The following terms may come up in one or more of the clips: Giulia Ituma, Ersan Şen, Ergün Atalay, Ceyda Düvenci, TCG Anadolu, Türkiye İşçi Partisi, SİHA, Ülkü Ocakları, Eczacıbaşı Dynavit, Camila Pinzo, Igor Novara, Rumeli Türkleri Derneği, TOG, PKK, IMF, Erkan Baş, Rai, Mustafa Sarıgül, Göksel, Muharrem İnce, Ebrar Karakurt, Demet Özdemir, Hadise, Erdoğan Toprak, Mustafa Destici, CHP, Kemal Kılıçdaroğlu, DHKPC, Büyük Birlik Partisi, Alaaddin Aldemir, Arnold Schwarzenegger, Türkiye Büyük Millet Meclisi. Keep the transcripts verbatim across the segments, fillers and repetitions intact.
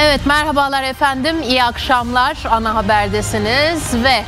Evet, merhabalar efendim, iyi akşamlar. Ana Haber'desiniz ve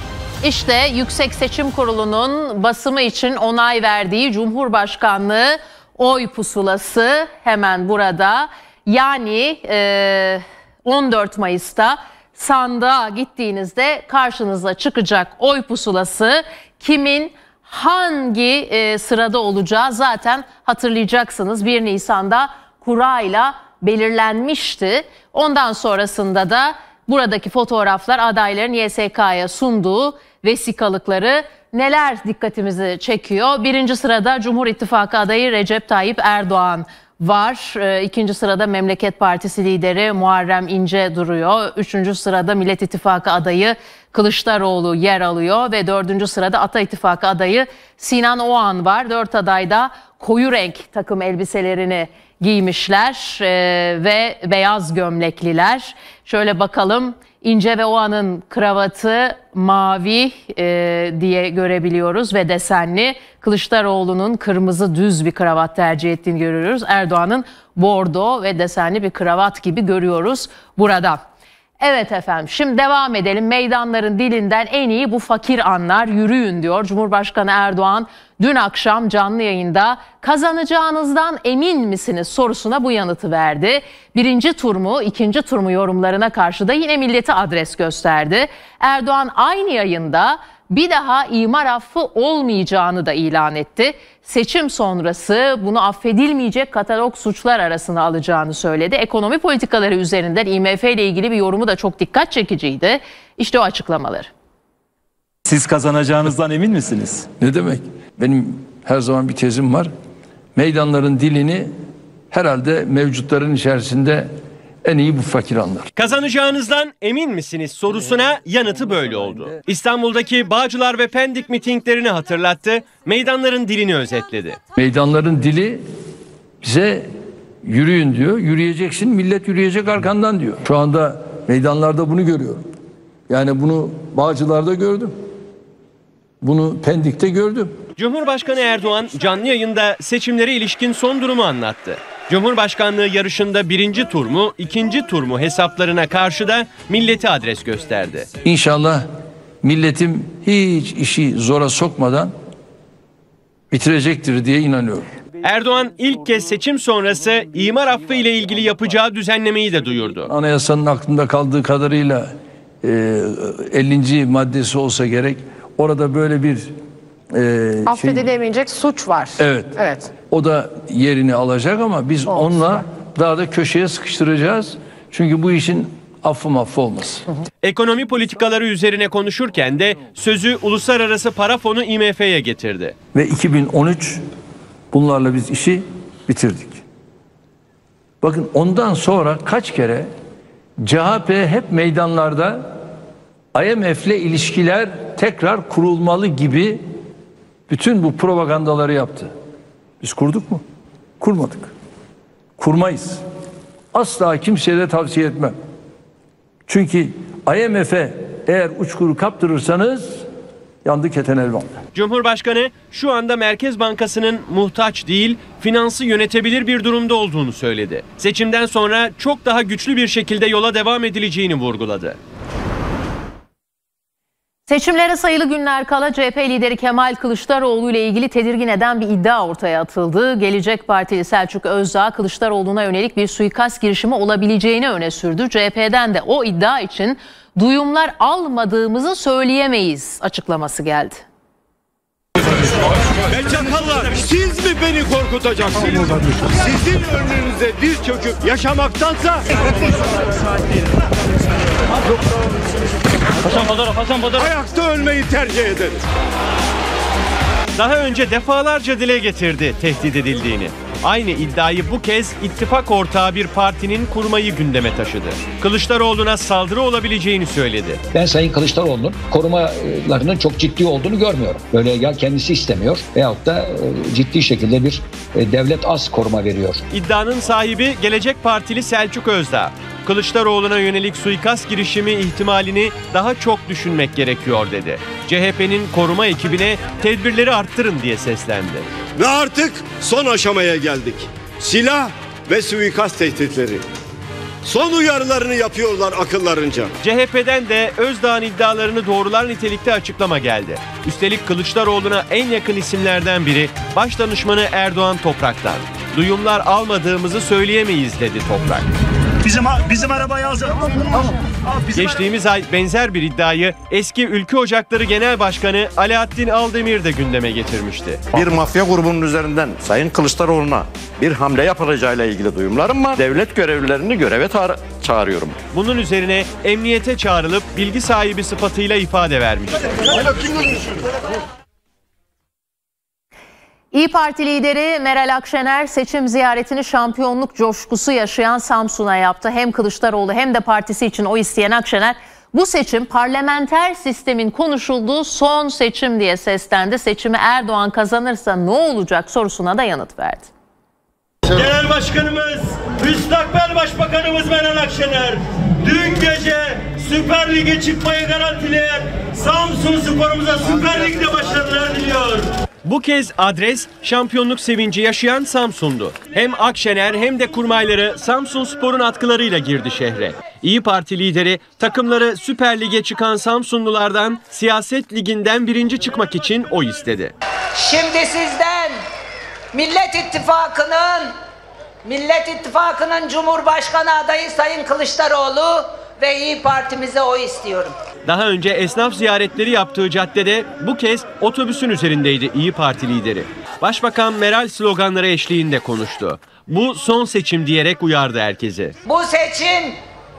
işte Yüksek Seçim Kurulu'nun basımı için onay verdiği Cumhurbaşkanlığı oy pusulası hemen burada. Yani e, on dört Mayıs'ta sandığa gittiğinizde karşınıza çıkacak oy pusulası kimin hangi e, sırada olacağı zaten hatırlayacaksınız. bir Nisan'da kura ile belirlenmişti. Ondan sonrasında da buradaki fotoğraflar adayların Y S K'ya sunduğu vesikalıkları. Neler dikkatimizi çekiyor? Birinci sırada Cumhur İttifakı adayı Recep Tayyip Erdoğan var. İkinci sırada Memleket Partisi lideri Muharrem İnce duruyor. Üçüncü sırada Millet İttifakı adayı Kılıçdaroğlu yer alıyor. Ve dördüncü sırada Ata İttifakı adayı Sinan Oğan var. Dört aday da koyu renk takım elbiselerini giymişler e, ve beyaz gömlekliler. Şöyle bakalım, İnce ve Oğan'ın kravatı mavi e, diye görebiliyoruz ve desenli. Kılıçdaroğlu'nun kırmızı düz bir kravat tercih ettiğini görüyoruz. Erdoğan'ın bordo ve desenli bir kravat gibi görüyoruz burada. Evet efendim, şimdi devam edelim. Meydanların dilinden en iyi bu fakir anlar, yürüyün diyor Cumhurbaşkanı Erdoğan. Dün akşam canlı yayında kazanacağınızdan emin misiniz sorusuna bu yanıtı verdi. Birinci tur mu, ikinci tur mu yorumlarına karşı da yine millete adres gösterdi. Erdoğan aynı yayında bir daha imar affı olmayacağını da ilan etti. Seçim sonrası bunu affedilmeyecek katalog suçlar arasına alacağını söyledi. Ekonomi politikaları üzerinden I M F ile ilgili bir yorumu da çok dikkat çekiciydi. İşte o açıklamaları. Siz kazanacağınızdan emin misiniz? Ne demek? Benim her zaman bir tezim var. Meydanların dilini herhalde mevcutların içerisinde en iyi bu fakir anlar. Kazanacağınızdan emin misiniz sorusuna yanıtı böyle oldu. İstanbul'daki Bağcılar ve Pendik mitinglerini hatırlattı. Meydanların dilini özetledi. Meydanların dili bize yürüyün diyor. Yürüyeceksin, millet yürüyecek arkandan diyor. Şu anda meydanlarda bunu görüyorum. Yani bunu Bağcılar'da gördüm. Bunu Pendik'te gördüm. Cumhurbaşkanı Erdoğan canlı yayında seçimlere ilişkin son durumu anlattı. Cumhurbaşkanlığı yarışında birinci tur mu, ikinci tur mu hesaplarına karşı da millete adres gösterdi. İnşallah milletim hiç işi zora sokmadan bitirecektir diye inanıyorum. Erdoğan ilk kez seçim sonrası imar affı ile ilgili yapacağı düzenlemeyi de duyurdu. Anayasanın aklında kaldığı kadarıyla ellinci maddesi olsa gerek, orada böyle bir Ee, affedilemeyecek şey, suç var. Evet. Evet. O da yerini alacak ama biz olsun, onunla daha da köşeye sıkıştıracağız. Çünkü bu işin affı maffı olmaz. Hı hı. Ekonomi politikaları üzerine konuşurken de sözü Uluslararası Para Fonu I M F'ye getirdi. Ve iki bin on üç bunlarla biz işi bitirdik. Bakın ondan sonra kaç kere C H P hep meydanlarda I M F'le ilişkiler tekrar kurulmalı gibi bütün bu propagandaları yaptı. Biz kurduk mu? Kurmadık. Kurmayız. Asla kimseye de tavsiye etmem. Çünkü I M F'e eğer uçkuru kaptırırsanız yandı keten elvan. Cumhurbaşkanı şu anda Merkez Bankası'nın muhtaç değil, finansı yönetebilir bir durumda olduğunu söyledi. Seçimden sonra çok daha güçlü bir şekilde yola devam edileceğini vurguladı. Seçimlere sayılı günler kala C H P lideri Kemal Kılıçdaroğlu ile ilgili tedirgin eden bir iddia ortaya atıldı. Gelecek Partili Selçuk Özdağ, Kılıçdaroğlu'na yönelik bir suikast girişimi olabileceğini öne sürdü. C H P'den de o iddia için duyumlar almadığımızı söyleyemeyiz açıklaması geldi. Ve çakallar, siz mi beni korkutacaksınız? Sizin önünüze diz çöküp yaşamaktansa... Hasan Badarov, Hasan Badarov. Ayakta ölmeyi tercih ederiz. Daha önce defalarca dile getirdi tehdit edildiğini. Aynı iddiayı bu kez ittifak ortağı bir partinin kurmayı gündeme taşıdı. Kılıçdaroğlu'na saldırı olabileceğini söyledi. Ben Sayın Kılıçdaroğlu'nun korumalarının çok ciddi olduğunu görmüyorum. Böyle ya kendisi istemiyor veyahut da ciddi şekilde bir devlet az koruma veriyor. İddianın sahibi Gelecek Partili Selçuk Özdağ. Kılıçdaroğlu'na yönelik suikast girişimi ihtimalini daha çok düşünmek gerekiyor dedi. C H P'nin koruma ekibine tedbirleri arttırın diye seslendi. Ve artık son aşamaya geldik. Silah ve suikast tehditleri. son uyarılarını yapıyorlar akıllarınca. C H P'den de Özdağ'ın iddialarını doğrular nitelikte açıklama geldi. Üstelik Kılıçdaroğlu'na en yakın isimlerden biri başdanışmanı Erdoğan Toprak'tan. Duyumlar almadığımızı söyleyemeyiz dedi Toprak. Bizim bizim arabayı alacak. Geçtiğimiz ay benzer bir iddiayı eski Ülkü Ocakları Genel Başkanı Alaaddin Aldemir de gündeme getirmişti. Bir mafya grubunun üzerinden Sayın Kılıçdaroğlu'na bir hamle yapılacağıyla ilgili duyumlarım var. Devlet görevlilerini göreve çağırıyorum. Bunun üzerine emniyete çağrılıp bilgi sahibi sıfatıyla ifade vermişti. İYİ Parti lideri Meral Akşener seçim ziyaretini şampiyonluk coşkusu yaşayan Samsun'a yaptı. Hem Kılıçdaroğlu hem de partisi için oy isteyen Akşener, bu seçim parlamenter sistemin konuşulduğu son seçim diye seslendi. Seçimi Erdoğan kazanırsa ne olacak sorusuna da yanıt verdi. Genel Başkanımız, müstakbel Başbakanımız Meral Akşener dün gece Süper Lig'e çıkmayı garantileyen Samsun Spor'umuza Süper Lig'de başarılar diliyor. Bu kez adres şampiyonluk sevinci yaşayan Samsun'du. Hem Akşener hem de kurmayları Samsunspor'un atkılarıyla girdi şehre. İYİ Parti lideri takımları Süper Lig'e çıkan Samsunlulardan siyaset liginden birinci çıkmak için oy istedi. Şimdi sizden Millet İttifakı'nın Millet İttifakı'nın Cumhurbaşkanı adayı Sayın Kılıçdaroğlu ve İYİ Parti'mize oy istiyorum. Daha önce esnaf ziyaretleri yaptığı caddede bu kez otobüsün üzerindeydi İYİ Parti lideri. Başbakan Meral sloganları eşliğinde konuştu. Bu son seçim diyerek uyardı herkesi. Bu seçim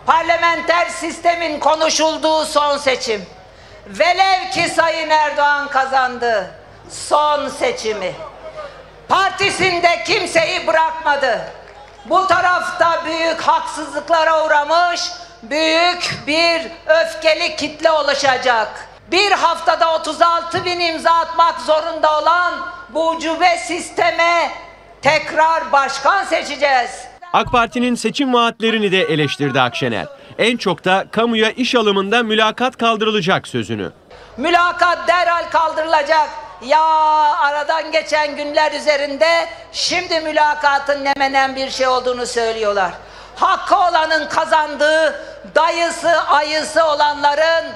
parlamenter sistemin konuşulduğu son seçim. Velev ki Sayın Erdoğan kazandı son seçimi. Partisinde kimseyi bırakmadı. Bu tarafta büyük haksızlıklara uğramış, büyük bir öfkeli kitle oluşacak. Bir haftada otuz altı bin imza atmak zorunda olan bu ucube sisteme tekrar başkan seçeceğiz. AK Parti'nin seçim vaatlerini de eleştirdi Akşener. En çok da kamuya iş alımında mülakat kaldırılacak sözünü. Mülakat derhal kaldırılacak. Ya aradan geçen günler üzerinde şimdi mülakatın ne menen bir şey olduğunu söylüyorlar. Hakkı olanın kazandığı, dayısı ayısı olanların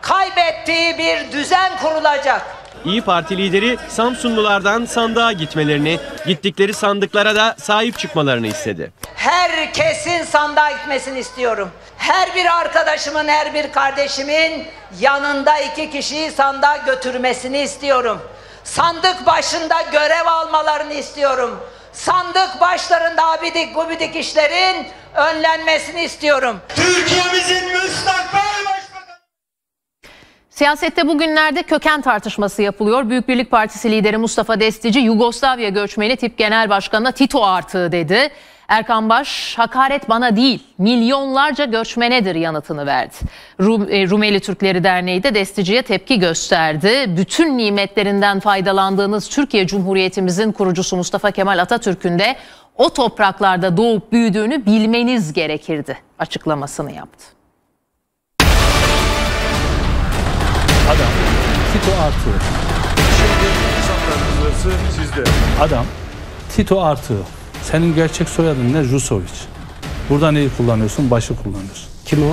kaybettiği bir düzen kurulacak. İYİ Parti lideri Samsunlulardan sandığa gitmelerini, gittikleri sandıklara da sahip çıkmalarını istedi. Herkesin sandığa gitmesini istiyorum. Her bir arkadaşımın, her bir kardeşimin yanında iki kişiyi sandığa götürmesini istiyorum. Sandık başında görev almalarını istiyorum. Sandık başlarında abidik gubidik işlerin önlenmesini istiyorum. Türkiye'mizin müstakbel başbakanı. Siyasette bugünlerde köken tartışması yapılıyor. Büyük Birlik Partisi lideri Mustafa Destici, Yugoslavya göçmeni T İ P Genel Başkanı'na Tito artığı dedi. Erkan Baş, hakaret bana değil, milyonlarca göçmenedir yanıtını verdi. Rumeli Türkleri Derneği de Destici'ye tepki gösterdi. Bütün nimetlerinden faydalandığınız Türkiye Cumhuriyetimizin kurucusu Mustafa Kemal Atatürk'ün de o topraklarda doğup büyüdüğünü bilmeniz gerekirdi açıklamasını yaptı. Adam, Tito artığı. Şimdi insanlarınızı sizde. Adam, Tito artığı. Senin gerçek soyadın ne? Rusovic. Burada neyi kullanıyorsun? Başı kullanıyorsun. Kim o?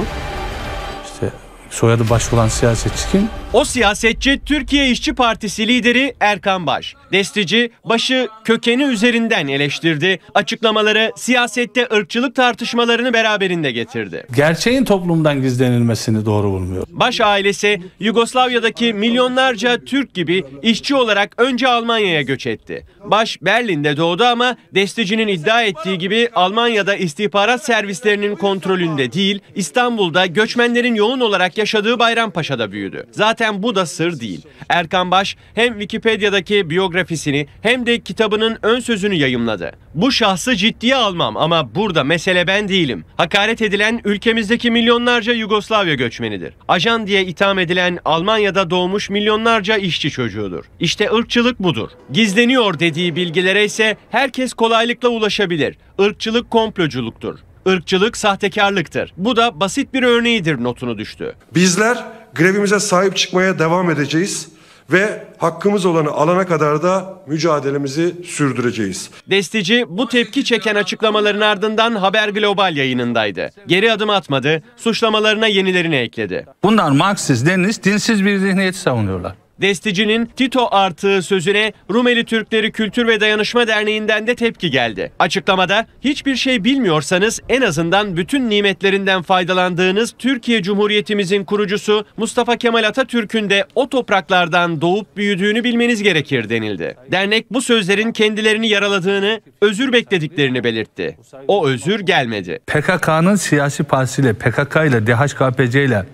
İşte soyadı baş olan siyasetçi kim? O siyasetçi Türkiye İşçi Partisi lideri Erkan Baş. Destici Baş'ı kökeni üzerinden eleştirdi. Açıklamaları siyasette ırkçılık tartışmalarını beraberinde getirdi. Gerçeğin toplumdan gizlenilmesini doğru bulmuyor. Baş ailesi Yugoslavya'daki milyonlarca Türk gibi işçi olarak önce Almanya'ya göç etti. Baş Berlin'de doğdu ama Destici'nin iddia ettiği gibi Almanya'da istihbarat servislerinin kontrolünde değil, İstanbul'da göçmenlerin yoğun olarak yaşadığı Bayrampaşa'da büyüdü. Zaten bu da sır değil. Erkan Baş hem Wikipedia'daki biyografisini hem de kitabının ön sözünü yayımladı. Bu şahsı ciddiye almam ama burada mesele ben değilim. Hakaret edilen ülkemizdeki milyonlarca Yugoslavya göçmenidir. Ajan diye itham edilen Almanya'da doğmuş milyonlarca işçi çocuğudur. İşte ırkçılık budur. Gizleniyor dediği bilgilere ise herkes kolaylıkla ulaşabilir. Irkçılık komploculuktur. Irkçılık sahtekarlıktır. Bu da basit bir örneğidir notunu düştü. Bizler grevimize sahip çıkmaya devam edeceğiz ve hakkımız olanı alana kadar da mücadelemizi sürdüreceğiz. Destici bu tepki çeken açıklamaların ardından Haber Global yayınındaydı. Geri adım atmadı, suçlamalarına yenilerini ekledi. Bunlar Marksist, Leninist, dinsiz bir zihniyeti savunuyorlar. Desticinin Tito artığı sözüne Rumeli Türkleri Kültür ve Dayanışma Derneği'nden de tepki geldi. Açıklamada hiçbir şey bilmiyorsanız en azından bütün nimetlerinden faydalandığınız Türkiye Cumhuriyetimizin kurucusu Mustafa Kemal Atatürk'ün de o topraklardan doğup büyüdüğünü bilmeniz gerekir denildi. Dernek bu sözlerin kendilerini yaraladığını, özür beklediklerini belirtti. O özür gelmedi. P K K'nın siyasi partisiyle, P K K ile, D H K P C ile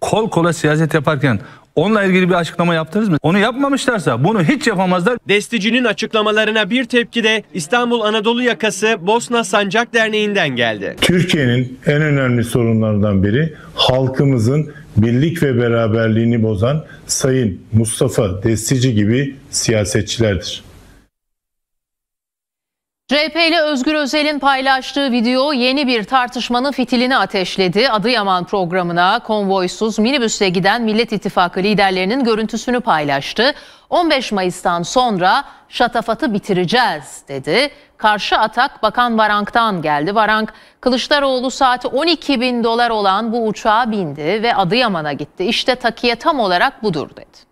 kol kola siyaset yaparken onunla ilgili bir açıklama yaptınız mı? Onu yapmamışlarsa bunu hiç yapamazlar. Desticinin açıklamalarına bir tepki de İstanbul Anadolu Yakası Bosna Sancak Derneği'nden geldi. Türkiye'nin en önemli sorunlarından biri halkımızın birlik ve beraberliğini bozan Sayın Mustafa Destici gibi siyasetçilerdir. C H P'li Özgür Özel'in paylaştığı video yeni bir tartışmanın fitilini ateşledi. Adıyaman programına konvoysuz minibüsle giden Millet İttifakı liderlerinin görüntüsünü paylaştı. on beş Mayıs'tan sonra şatafatı bitireceğiz dedi. Karşı atak Bakan Varank'tan geldi. Varank, Kılıçdaroğlu saati on iki bin dolar olan bu uçağa bindi ve Adıyaman'a gitti. İşte takiye tam olarak budur dedi.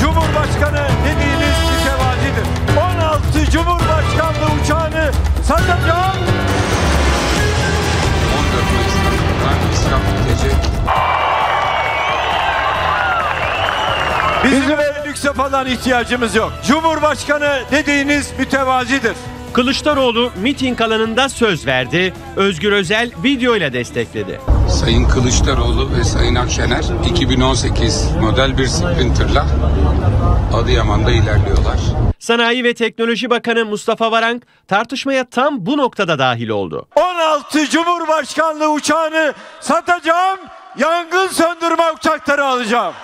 Cumhurbaşkanı dediğiniz mütevazidir. on altı Cumhurbaşkanlığı uçağını satacağım. on dört Mayıs'tan israf bitecek. Bizim öyle lükse falan ihtiyacımız yok. Cumhurbaşkanı dediğiniz mütevazidir. Kılıçdaroğlu miting alanında söz verdi. Özgür Özel videoyla destekledi. Sayın Kılıçdaroğlu ve Sayın Akşener iki bin on sekiz model bir Sprinter'la Adıyaman'da ilerliyorlar. Sanayi ve Teknoloji Bakanı Mustafa Varank tartışmaya tam bu noktada dahil oldu. on altı Cumhurbaşkanlığı uçağını satacağım, yangın söndürme uçakları alacağım.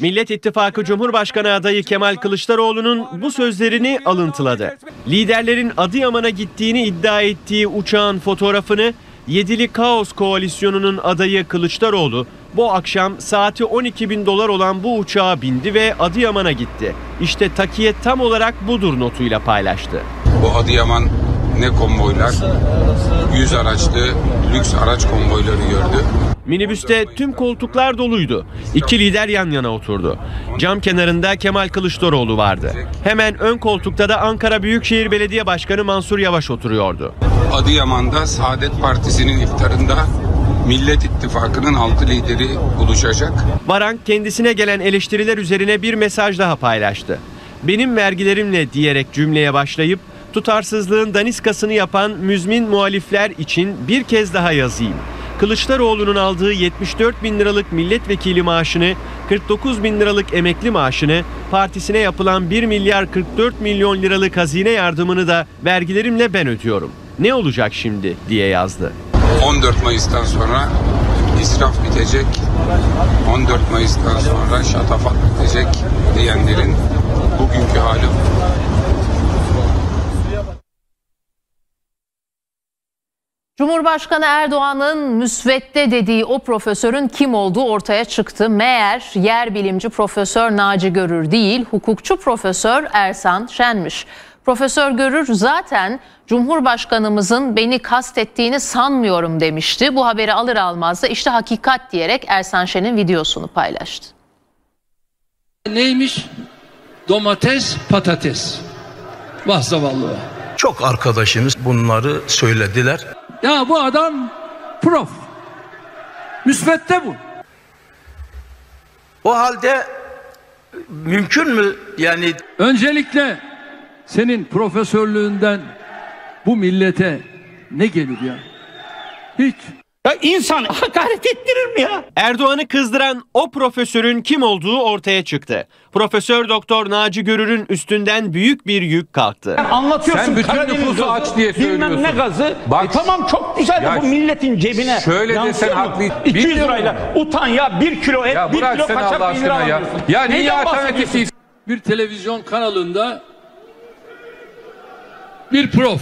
Millet İttifakı Cumhurbaşkanı adayı Kemal Kılıçdaroğlu'nun bu sözlerini alıntıladı. Liderlerin Adıyaman'a gittiğini iddia ettiği uçağın fotoğrafını Yedili Kaos Koalisyonu'nun adayı Kılıçdaroğlu bu akşam saati on iki bin dolar olan bu uçağa bindi ve Adıyaman'a gitti. İşte takiye tam olarak budur notuyla paylaştı. Bu Adıyaman ne konvoylar, yüz araçlı lüks araç konvoyları gördü. Minibüste tüm koltuklar doluydu. İki lider yan yana oturdu. Cam kenarında Kemal Kılıçdaroğlu vardı. Hemen ön koltukta da Ankara Büyükşehir Belediye Başkanı Mansur Yavaş oturuyordu. Adıyaman'da Saadet Partisi'nin iftarında Millet İttifakı'nın altı lideri buluşacak. Varank kendisine gelen eleştiriler üzerine bir mesaj daha paylaştı. Benim vergilerimle diyerek cümleye başlayıp tutarsızlığın daniskasını yapan müzmin muhalifler için bir kez daha yazayım. Kılıçdaroğlu'nun aldığı yetmiş dört bin liralık milletvekili maaşını, kırk dokuz bin liralık emekli maaşını, partisine yapılan bir milyar kırk dört milyon liralık hazine yardımını da vergilerimle ben ödüyorum. Ne olacak şimdi diye yazdı. on dört Mayıs'tan sonra israf bitecek, on dört Mayıs'tan sonra şatafat bitecek diyenlerin bugünkü hali bu. Cumhurbaşkanı Erdoğan'ın müsvedde dediği o profesörün kim olduğu ortaya çıktı. Meğer yer bilimci Profesör Naci Görür değil, hukukçu Profesör Ersan Şen'miş. Profesör Görür zaten Cumhurbaşkanımızın beni kastettiğini sanmıyorum demişti. Bu haberi alır almaz da işte hakikat diyerek Ersan Şen'in videosunu paylaştı. Neymiş? Domates, patates. Vah zavallı. Çok arkadaşımız bunları söylediler. Ya bu adam prof. Müsvedde bu. O halde mümkün mü yani? Öncelikle senin profesörlüğünden bu millete ne gelir ya? Hiç. Ya insan hakaret ettirir mi ya? Erdoğan'ı kızdıran o profesörün kim olduğu ortaya çıktı. Profesör Doktor Naci Görür'ün üstünden büyük bir yük kalktı. Yani anlatıyorsun. Sen bütün nüfusu aç diye söylüyorsun. Bilmem ne gazı. Bak, e, tamam çok güzel de bu milletin cebine. Şöyle de sen haklı. iki yüz lirayla utan ya, bir kilo et, ya bir kilo kaçak bin lira ya. Ya niye alternatifsiz? Bir televizyon kanalında bir prof.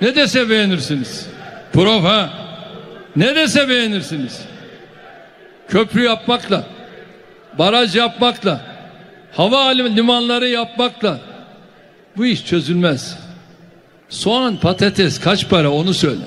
Ne dese beğenirsiniz. Prof ha. Neresi beğenirsiniz? Köprü yapmakla, baraj yapmakla, hava limanları yapmakla bu iş çözülmez. Soğan, patates kaç para onu söyle.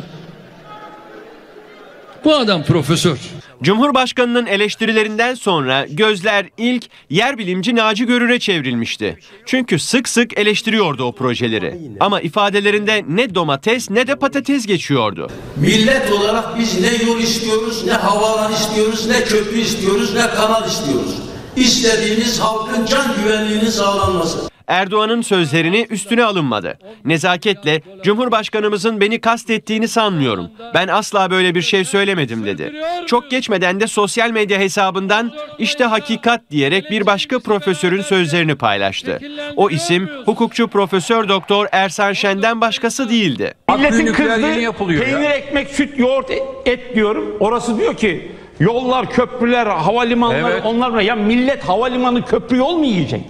Bu adam profesör. Cumhurbaşkanının eleştirilerinden sonra gözler ilk yer bilimci Naci Görür'e çevrilmişti. Çünkü sık sık eleştiriyordu o projeleri. Ama ifadelerinde ne domates ne de patates geçiyordu. Millet olarak biz ne yol istiyoruz, ne havaalanı istiyoruz, ne köprü istiyoruz, ne kanal istiyoruz. İstediğimiz halkın can güvenliğinin sağlanması. Erdoğan'ın sözlerini üstüne alınmadı. Nezaketle Cumhurbaşkanımızın beni kastettiğini sanmıyorum. Ben asla böyle bir şey söylemedim dedi. Çok geçmeden de sosyal medya hesabından işte hakikat diyerek bir başka profesörün sözlerini paylaştı. O isim hukukçu Profesör Doktor Ersan Şen'den başkası değildi. Milletin kızdığı peynir, ekmek, süt, yoğurt, et diyorum. Orası diyor ki yollar, köprüler, havalimanları, evet. Onlar ya millet havalimanı, köprü, yol mu yiyecek?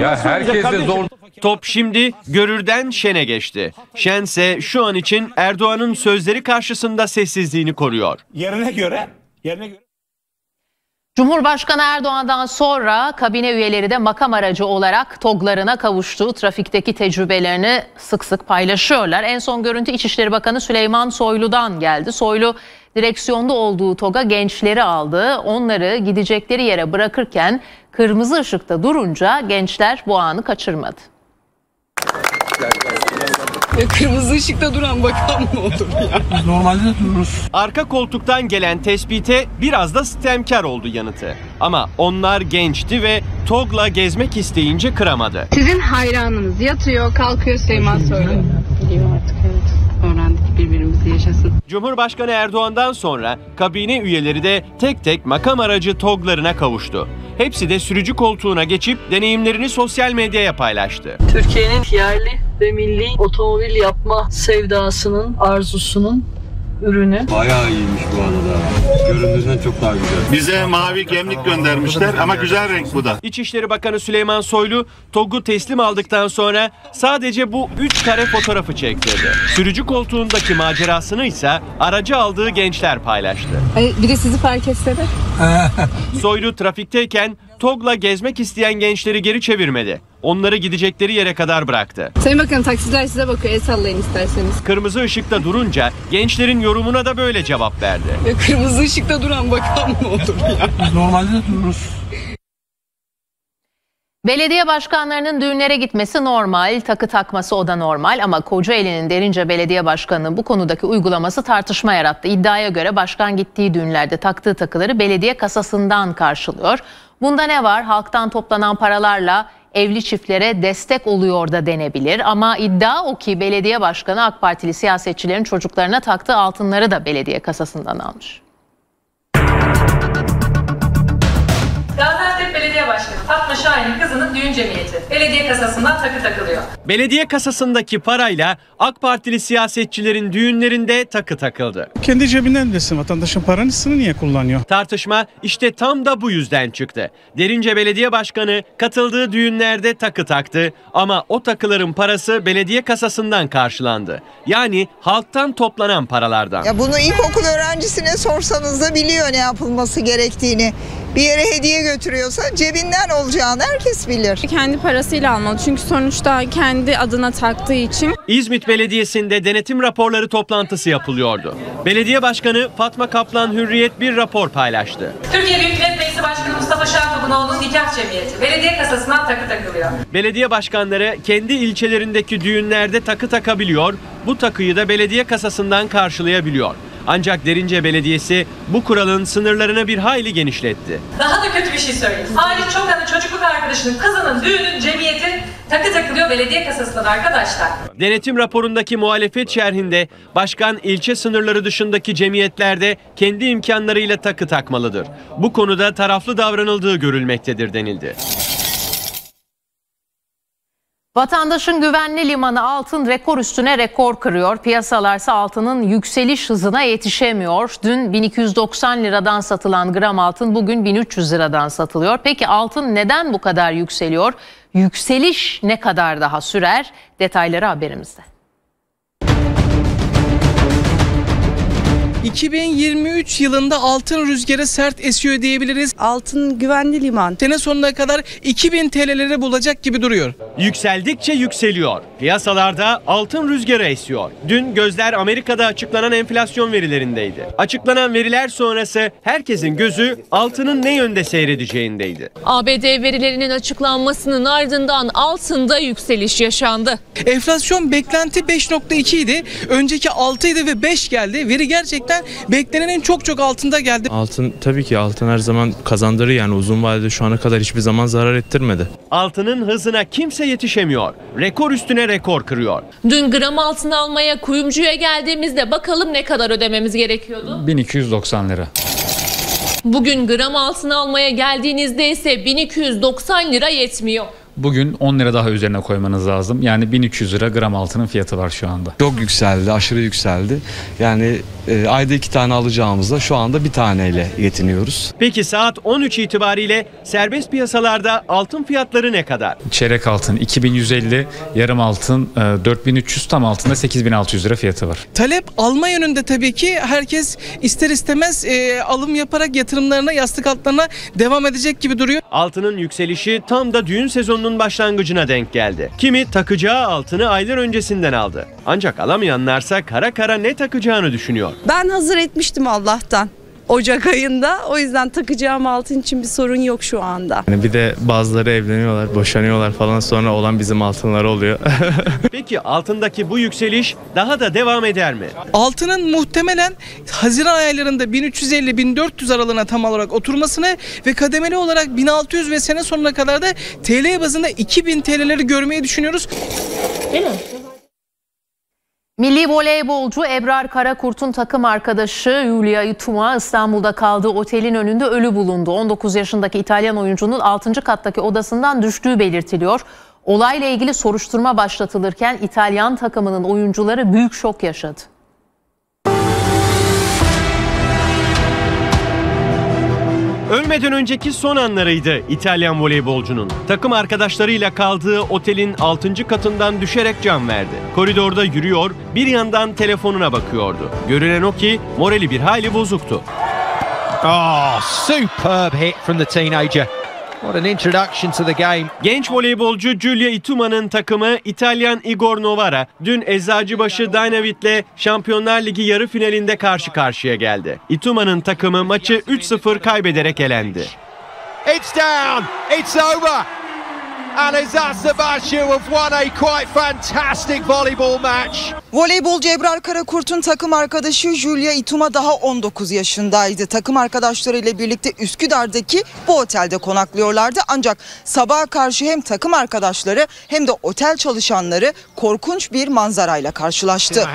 Ya herkese zor. Top şimdi Görür'den Şen'e geçti. Şen ise şu an için Erdoğan'ın sözleri karşısında sessizliğini koruyor. Yerine göre, yerine göre. Cumhurbaşkanı Erdoğan'dan sonra kabine üyeleri de makam aracı olarak toglarına kavuştuğu trafikteki tecrübelerini sık sık paylaşıyorlar. En son görüntü İçişleri Bakanı Süleyman Soylu'dan geldi. Soylu direksiyonda olduğu toga gençleri aldı. Onları gidecekleri yere bırakırken kırmızı ışıkta durunca gençler bu anı kaçırmadı. Ya kırmızı ışıkta duran bakan mı olur ya? Normalde dururuz. Arka koltuktan gelen tespite biraz da sitemkar oldu yanıtı. Ama onlar gençti ve togla gezmek isteyince kıramadı. Sizin hayranınız yatıyor, kalkıyor Süleyman Soylu. Biliyor artık, evet. Öğrendik, birbirimizi yaşasın. Cumhurbaşkanı Erdoğan'dan sonra kabine üyeleri de tek tek makam aracı toglarına kavuştu. Hepsi de sürücü koltuğuna geçip deneyimlerini sosyal medyaya paylaştı. Türkiye'nin yerli ve milli otomobil yapma sevdasının, arzusunun ürünü. Bayağı iyiymiş bu arada. Göründüğünden çok daha güzel. Bize mavi gemlik göndermişler ama güzel renk bu da. İçişleri Bakanı Süleyman Soylu togu teslim aldıktan sonra sadece bu üç kare fotoğrafı çektirdi. Sürücü koltuğundaki macerasını ise aracı aldığı gençler paylaştı. Bir de sizi fark etse de. Soylu trafikteyken togla gezmek isteyen gençleri geri çevirmedi. Onları gidecekleri yere kadar bıraktı. Sayın Bakanım, taksiciler size bakıyor, el sallayın isterseniz. Kırmızı ışıkta durunca gençlerin yorumuna da böyle cevap verdi. Ya kırmızı ışıkta duran bakan mı olur ya? Normalde dururuz. Belediye başkanlarının düğünlere gitmesi normal, takı takması o da normal ama Kocaeli'nin Derince Belediye Başkanı'nın bu konudaki uygulaması tartışma yarattı. İddiaya göre başkan gittiği düğünlerde taktığı takıları belediye kasasından karşılıyor. Bunda ne var? Halktan toplanan paralarla evli çiftlere destek oluyor da denebilir ama iddia o ki belediye başkanı AK Partili siyasetçilerin çocuklarına taktığı altınları da belediye kasasından almış. Gaziantep Belediye Başkanı Fatma Şahin'in kızının düğün cemiyeti. Belediye kasasından takı takılıyor. Belediye kasasındaki parayla AK Partili siyasetçilerin düğünlerinde takı takıldı. Kendi cebinden desin, vatandaşın parasını niye kullanıyor? Tartışma işte tam da bu yüzden çıktı. Derince Belediye Başkanı katıldığı düğünlerde takı taktı ama o takıların parası belediye kasasından karşılandı. Yani halktan toplanan paralardan. Ya bunu ilkokul öğrencisine sorsanız da biliyor ne yapılması gerektiğini. Bir yere hediye götürüyorsa cebinden olacağını herkes bilir. Kendi parasıyla almalı çünkü sonuçta kendi adına taktığı için. İzmit Belediyesi'nde denetim raporları toplantısı yapılıyordu. Belediye Başkanı Fatma Kaplan Hürriyet bir rapor paylaştı. Türkiye Büyük Millet Meclisi Başkanı Mustafa Sarıgül'ün nikah cemiyeti. Belediye kasasından takı takılıyor. Belediye başkanları kendi ilçelerindeki düğünlerde takı takabiliyor, bu takıyı da belediye kasasından karşılayabiliyor. Ancak Derince Belediyesi bu kuralın sınırlarını bir hayli genişletti. Daha da kötü bir şey söyleyeyim. Halit Çokan'ın çocukluk arkadaşının kızının düğünün cemiyeti takı takılıyor belediye kasasından arkadaşlar. Denetim raporundaki muhalefet şerhinde başkan ilçe sınırları dışındaki cemiyetlerde kendi imkanlarıyla takı takmalıdır. Bu konuda taraflı davranıldığı görülmektedir denildi. Vatandaşın güvenli limanı altın rekor üstüne rekor kırıyor. Piyasalarsa altının yükseliş hızına yetişemiyor. Dün bin iki yüz doksan liradan satılan gram altın bugün bin üç yüz liradan satılıyor. Peki altın neden bu kadar yükseliyor? Yükseliş ne kadar daha sürer? Detayları haberimizde. iki bin yirmi üç yılında altın rüzgarı sert esiyor diyebiliriz. Altın güvenli liman. Sene sonuna kadar iki bin T L'lere bulacak gibi duruyor. Yükseldikçe yükseliyor. Piyasalarda altın rüzgarı esiyor. Dün gözler Amerika'da açıklanan enflasyon verilerindeydi. Açıklanan veriler sonrası herkesin gözü altının ne yönde seyredeceğindeydi. A B D verilerinin açıklanmasının ardından altında yükseliş yaşandı. Enflasyon beklenti beş nokta iki idi. Önceki altı idi ve beş geldi. Veri gerçekten beklenenin çok çok altında geldi. Altın tabii ki altın her zaman kazandırır, yani uzun vadede şu ana kadar hiçbir zaman zarar ettirmedi. Altının hızına kimse yetişemiyor. Rekor üstüne rekor kırıyor. Dün gram altın almaya kuyumcuya geldiğimizde bakalım ne kadar ödememiz gerekiyordu? bin iki yüz doksan lira. Bugün gram altın almaya geldiğinizde ise bin iki yüz doksan lira yetmiyor. Bugün on lira daha üzerine koymanız lazım. Yani bin üç yüz lira gram altının fiyatı var şu anda. Çok yükseldi, aşırı yükseldi. Yani e, ayda iki tane alacağımızda şu anda bir taneyle yetiniyoruz. Peki saat on üç itibariyle serbest piyasalarda altın fiyatları ne kadar? Çeyrek altın iki bin yüz elli, yarım altın e, dört bin üç yüz, tam altında sekiz bin altı yüz lira fiyatı var. Talep alma yönünde tabii ki herkes ister istemez e, alım yaparak yatırımlarına, yastık altlarına devam edecek gibi duruyor. Altının yükselişi tam da düğün sezonu başlangıcına denk geldi. Kimi takacağı altını aylar öncesinden aldı. Ancak alamayanlarsa kara kara ne takacağını düşünüyor. Ben hazır etmiştim Allah'tan. Ocak ayında. O yüzden takacağım altın için bir sorun yok şu anda. Yani bir de bazıları evleniyorlar, boşanıyorlar falan, sonra olan bizim altınlar oluyor. Peki altındaki bu yükseliş daha da devam eder mi? Altının muhtemelen Haziran aylarında bin üç yüz elli bin dört yüz aralığına tam olarak oturmasını ve kademeli olarak bin altı yüz ve sene sonuna kadar da T L bazında iki bin T L'leri görmeyi düşünüyoruz. Değil mi? Milli voleybolcu Ebrar Karakurt'un takım arkadaşı Giulia Ituma İstanbul'da kaldığı otelin önünde ölü bulundu. on dokuz yaşındaki İtalyan oyuncunun altıncı kattaki odasından düştüğü belirtiliyor. Olayla ilgili soruşturma başlatılırken İtalyan takımının oyuncuları büyük şok yaşadı. Ölmeden önceki son anlarıydı İtalyan voleybolcunun. Takım arkadaşlarıyla kaldığı otelin altıncı katından düşerek can verdi. Koridorda yürüyor, bir yandan telefonuna bakıyordu. Görünen o ki morali bir hayli bozuktu. Oh, superb hit from the teenager. What an introduction to the game. Genç voleybolcu Giulia Ituma'nın takımı İtalyan Igor Novara dün Eczacıbaşı Dynavit'le Şampiyonlar Ligi yarı finalinde karşı karşıya geldi. Ituma'nın takımı maçı üç sıfır kaybederek elendi. It's down, it's over. And Eczacıbaşı have won a quite fantastic volleyball match. Voleybolcu Ebrar Karakurt'un takım arkadaşı Giulia Ituma daha on dokuz yaşındaydı. Takım arkadaşlarıyla birlikte Üsküdar'daki bu otelde konaklıyorlardı. Ancak sabaha karşı hem takım arkadaşları hem de otel çalışanları korkunç bir manzarayla karşılaştı.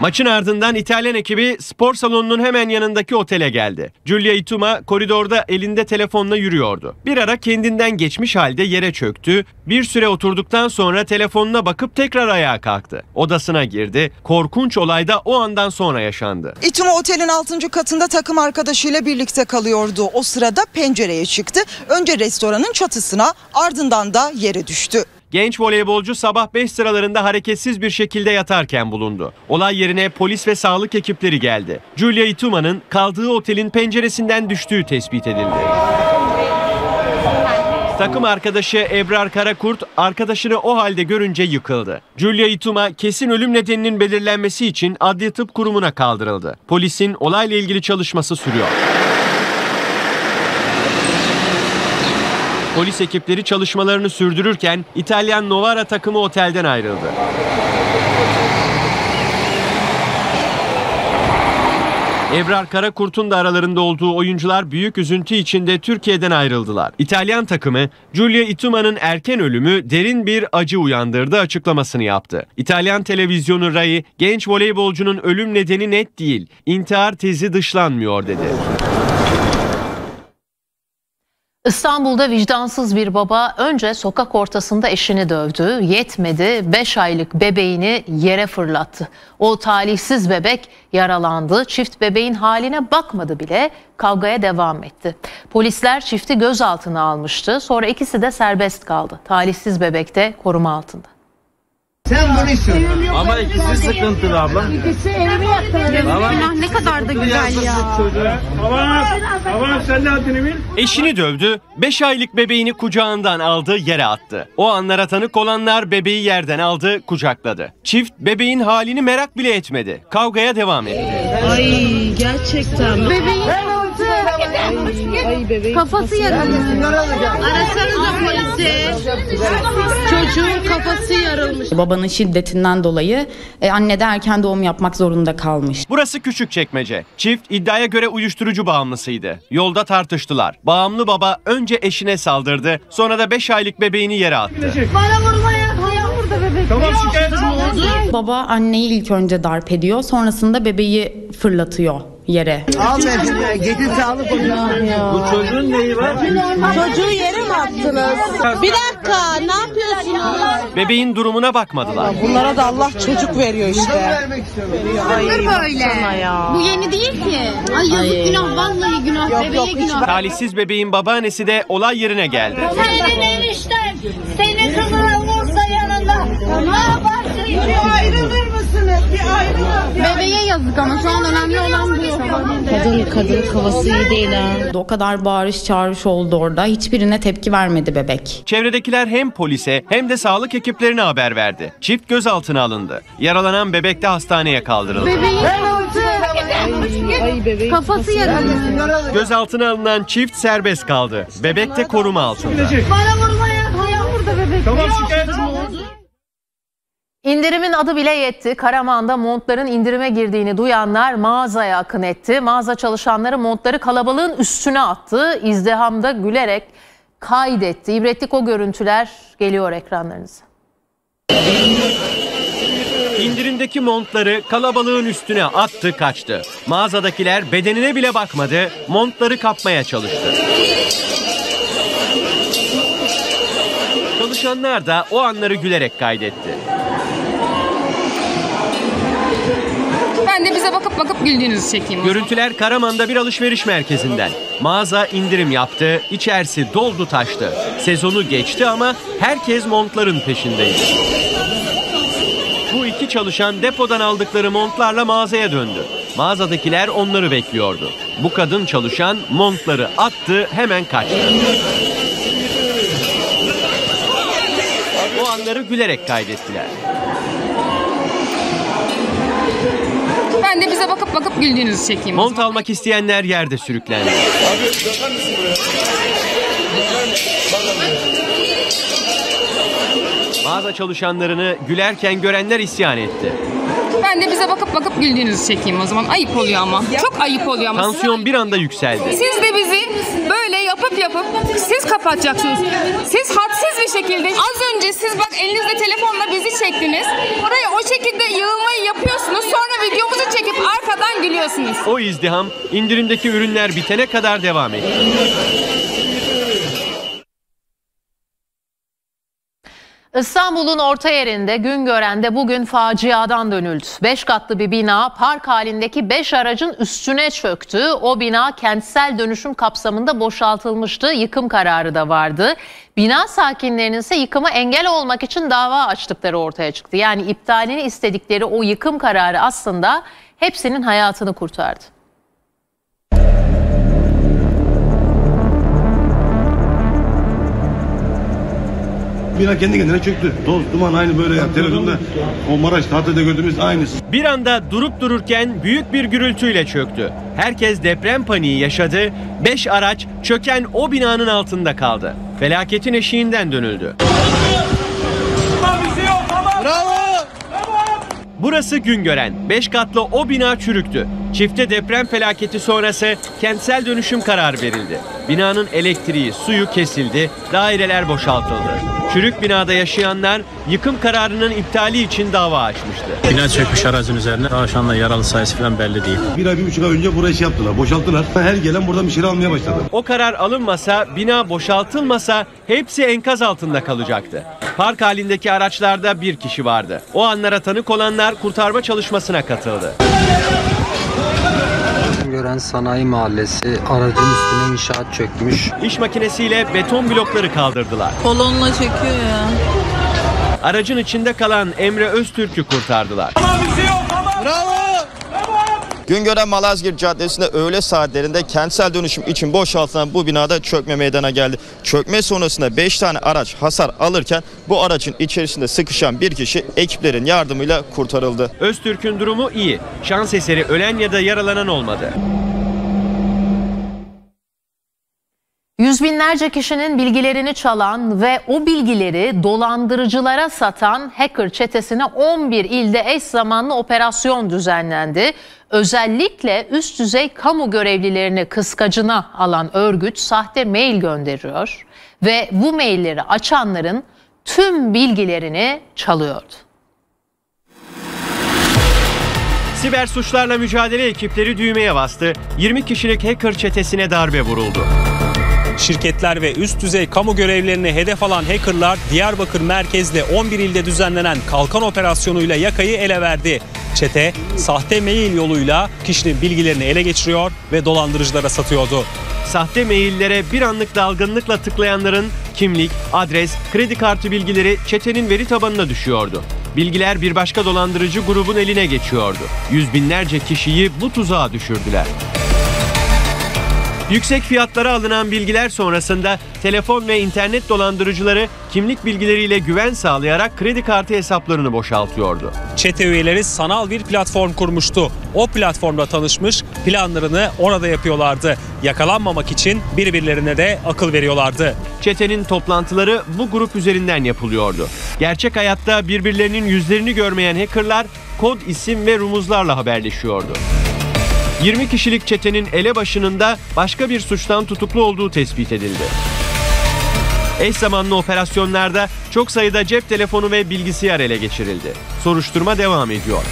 Maçın ardından İtalyan ekibi spor salonunun hemen yanındaki otele geldi. Giulia Ituma koridorda elinde telefonla yürüyordu. Bir ara kendinden geçmiş halde yere çöktü. Bir süre oturduktan sonra telefonuna bakıp tekrar ayağa kalktı. Odasına girdi. Korkunç olay da o andan sonra yaşandı. Ituma otelin altıncı katında takım arkadaşıyla birlikte kalıyordu. O sırada pencereye çıktı. Önce restoranın çatısına, ardından da yere düştü. Genç voleybolcu sabah beş sıralarında hareketsiz bir şekilde yatarken bulundu. Olay yerine polis ve sağlık ekipleri geldi. Giulia Ituma'nın kaldığı otelin penceresinden düştüğü tespit edildi. Takım arkadaşı Ebrar Karakurt arkadaşını o halde görünce yıkıldı. Giulia Ituma kesin ölüm nedeninin belirlenmesi için Adli Tıp Kurumu'na kaldırıldı. Polisin olayla ilgili çalışması sürüyor. Polis ekipleri çalışmalarını sürdürürken İtalyan Novara takımı otelden ayrıldı. Ebrar Karakurt'un da aralarında olduğu oyuncular büyük üzüntü içinde Türkiye'den ayrıldılar. İtalyan takımı Giulia Ituma'nın erken ölümü derin bir acı uyandırdı açıklamasını yaptı. İtalyan televizyonu Rai, genç voleybolcunun ölüm nedeni net değil, intihar tezi dışlanmıyor dedi. İstanbul'da vicdansız bir baba önce sokak ortasında eşini dövdü, yetmedi, beş aylık bebeğini yere fırlattı. O talihsiz bebek yaralandı, çift bebeğin haline bakmadı bile, kavgaya devam etti. Polisler çifti gözaltına almıştı, sonra ikisi de serbest kaldı. Talihsiz bebek de koruma altında. Sen bunu istiyorsun. Ama ikisi sıkıntılı abla. İkisi evimi yaktılar. Tamam. Ne kadar da güzel ya. Tamam sen de haddini bil. Eşini dövdü, beş aylık bebeğini kucağından aldı, yere attı. O anlara tanık olanlar bebeği yerden aldı, kucakladı. Çift bebeğin halini merak bile etmedi. Kavgaya devam etti. Ay gerçekten. Bebeği... Ay bebeğim. Kafası yarılmış. Arasanıza polisi. Çocuğun kafası yarılmış. Babanın şiddetinden dolayı e, anne de erken doğum yapmak zorunda kalmış. Burası Küçükçekmece. Çift iddiaya göre uyuşturucu bağımlısıydı. Yolda tartıştılar. Bağımlı baba önce eşine saldırdı. Sonra da beş aylık bebeğini yere attı. Bana vurmaya, bana vurdu bebek. Tamam, şikayet. Baba anneyi ilk önce darp ediyor. Sonrasında bebeği fırlatıyor yere. Ahmet, gidin sağlık ocağına. Bu çocuğun neyi var? Çocuğu yere mi attınız? Bir dakika, ne yapıyorsunuz? Bebeğin durumuna bakmadılar. Bunlara da Allah çocuk veriyor işte. Ay, böyle. Bu yeni değil ki. Ay yazık, ay. Günah, vallahi günah, yok, bebeğe yok, günah. Talihsiz bebeğin babaannesi de olay yerine geldi. Senin enişten, senin kızına vursa yanında. Ne yaparsın? Bir ayrılır mısınız? Bir ayrılır. Bebeğe yazık ama şu an önemli olan bu. Kadın kadın kafası iyi değil ha. O kadar bağırış çağırış oldu orada. Hiçbirine tepki vermedi bebek. Çevredekiler hem polise hem de sağlık ekiplerine haber verdi. Çift gözaltına alındı. Yaralanan bebek de hastaneye kaldırıldı. Bebeği... Ay, ay bebeği... Kafası yarılmış. Gözaltına alınan çift serbest kaldı. Bebek de koruma altında. Bana vurmaya, bana vurdu bebek. Tamam, şikayet. İndirimin adı bile yetti. Karaman'da montların indirime girdiğini duyanlar mağazaya akın etti. Mağaza çalışanları montları kalabalığın üstüne attı. İzdihamda gülerek kaydetti. İbretlik o görüntüler geliyor ekranlarınıza. İndirimdeki montları kalabalığın üstüne attı, kaçtı. Mağazadakiler bedenine bile bakmadı. Montları kapmaya çalıştı. Çalışanlar da o anları gülerek kaydetti. Ben de bize bakıp bakıp güldüğünüzü çekeyim. Görüntüler Karaman'da bir alışveriş merkezinden. Mağaza indirim yaptı, içerisi doldu taştı. Sezonu geçti ama herkes montların peşindeydi. Bu iki çalışan depodan aldıkları montlarla mağazaya döndü. Mağazadakiler onları bekliyordu. Bu kadın çalışan montları attı, hemen kaçtı. O anları gülerek kaydettiler. Ben de bize bakıp bakıp güldüğünüzü çekeyim. Mont almak isteyenler yerde sürüklendi. Mağaza çalışanlarını gülerken görenler isyan etti. Ben de bize bakıp bakıp güldüğünüzü çekeyim o zaman. Ayıp oluyor ama. Çok ayıp oluyor ama. Tansiyon bir anda yükseldi. Siz de bizi böyle yapıp yapıp siz kapatacaksınız. Siz hadsiz bir şekilde az önce siz bak elinizde telefonla bizi çektiniz. Oraya o şekilde yığılmayı yapıyorsunuz. Sonra videomuzu çekip arkadan gülüyorsunuz. O izdiham indirimdeki ürünler bitene kadar devam etti. İstanbul'un orta yerinde Güngören'de bugün faciadan dönüldü. Beş katlı bir bina park halindeki beş aracın üstüne çöktü. O bina kentsel dönüşüm kapsamında boşaltılmıştı. Yıkım kararı da vardı. Bina sakinlerinin ise yıkıma engel olmak için dava açtıkları ortaya çıktı. Yani iptalini istedikleri o yıkım kararı aslında hepsinin hayatını kurtardı. Bina kendi kendine çöktü. Toz, duman aynı böyle ya. Televizyonda o Maraş tatilde gördüğümüz aynısı. Bir anda durup dururken büyük bir gürültüyle çöktü. Herkes deprem paniği yaşadı. Beş araç çöken o binanın altında kaldı. Felaketin eşiğinden dönüldü. Bravo! Burası Güngören. Beş katlı o bina çürüktü. Çifte deprem felaketi sonrası kentsel dönüşüm kararı verildi. Binanın elektriği, suyu kesildi, daireler boşaltıldı. Çürük binada yaşayanlar yıkım kararının iptali için dava açmıştı. Bina çökmüş aracın üzerine, aşağıdan yaralı sayısı falan belli değil. Bir ay bir buçuk ay önce burayı şey yaptılar, boşalttılar. Her gelen buradan bir şey almaya başladı. O karar alınmasa, bina boşaltılmasa hepsi enkaz altında kalacaktı. Park halindeki araçlarda bir kişi vardı. O anlara tanık olanlar kurtarma çalışmasına katıldı. Gören Sanayi Mahallesi, aracın üstüne inşaat çökmüş. İş makinesiyle beton blokları kaldırdılar. Kolonla çekiyor ya. Aracın içinde kalan Emre Öztürk'ü kurtardılar. Tamam, bir şey yok, tamam. Bravo! Güngören Malazgirt Caddesi'nde öğle saatlerinde kentsel dönüşüm için boşaltılan bu binada çökme meydana geldi. Çökme sonrasında beş tane araç hasar alırken bu aracın içerisinde sıkışan bir kişi ekiplerin yardımıyla kurtarıldı. Öztürk'ün durumu iyi. Şans eseri ölen ya da yaralanan olmadı. Yüz binlerce kişinin bilgilerini çalan ve o bilgileri dolandırıcılara satan hacker çetesine on bir ilde eş zamanlı operasyon düzenlendi. Özellikle üst düzey kamu görevlilerini kıskacına alan örgüt sahte mail gönderiyor ve bu mailleri açanların tüm bilgilerini çalıyordu. Siber suçlarla mücadele ekipleri düğmeye bastı. yirmi kişilik hacker çetesine darbe vuruldu. Şirketler ve üst düzey kamu görevlerini hedef alan hackerlar Diyarbakır merkezli on bir ilde düzenlenen kalkan operasyonuyla yakayı ele verdi. Çete sahte mail yoluyla kişinin bilgilerini ele geçiriyor ve dolandırıcılara satıyordu. Sahte maillere bir anlık dalgınlıkla tıklayanların kimlik, adres, kredi kartı bilgileri çetenin veri tabanına düşüyordu. Bilgiler bir başka dolandırıcı grubun eline geçiyordu. Yüz binlerce kişiyi bu tuzağa düşürdüler. Yüksek fiyatlara alınan bilgiler sonrasında telefon ve internet dolandırıcıları kimlik bilgileriyle güven sağlayarak kredi kartı hesaplarını boşaltıyordu. Çete üyeleri sanal bir platform kurmuştu. O platformda tanışmış, planlarını orada yapıyorlardı. Yakalanmamak için birbirlerine de akıl veriyorlardı. Çetenin toplantıları bu grup üzerinden yapılıyordu. Gerçek hayatta birbirlerinin yüzlerini görmeyen hackerlar kod isim ve rumuzlarla haberleşiyordu. yirmi kişilik çetenin elebaşının da başka bir suçtan tutuklu olduğu tespit edildi. Eş zamanlı operasyonlarda çok sayıda cep telefonu ve bilgisayar ele geçirildi. Soruşturma devam ediyor.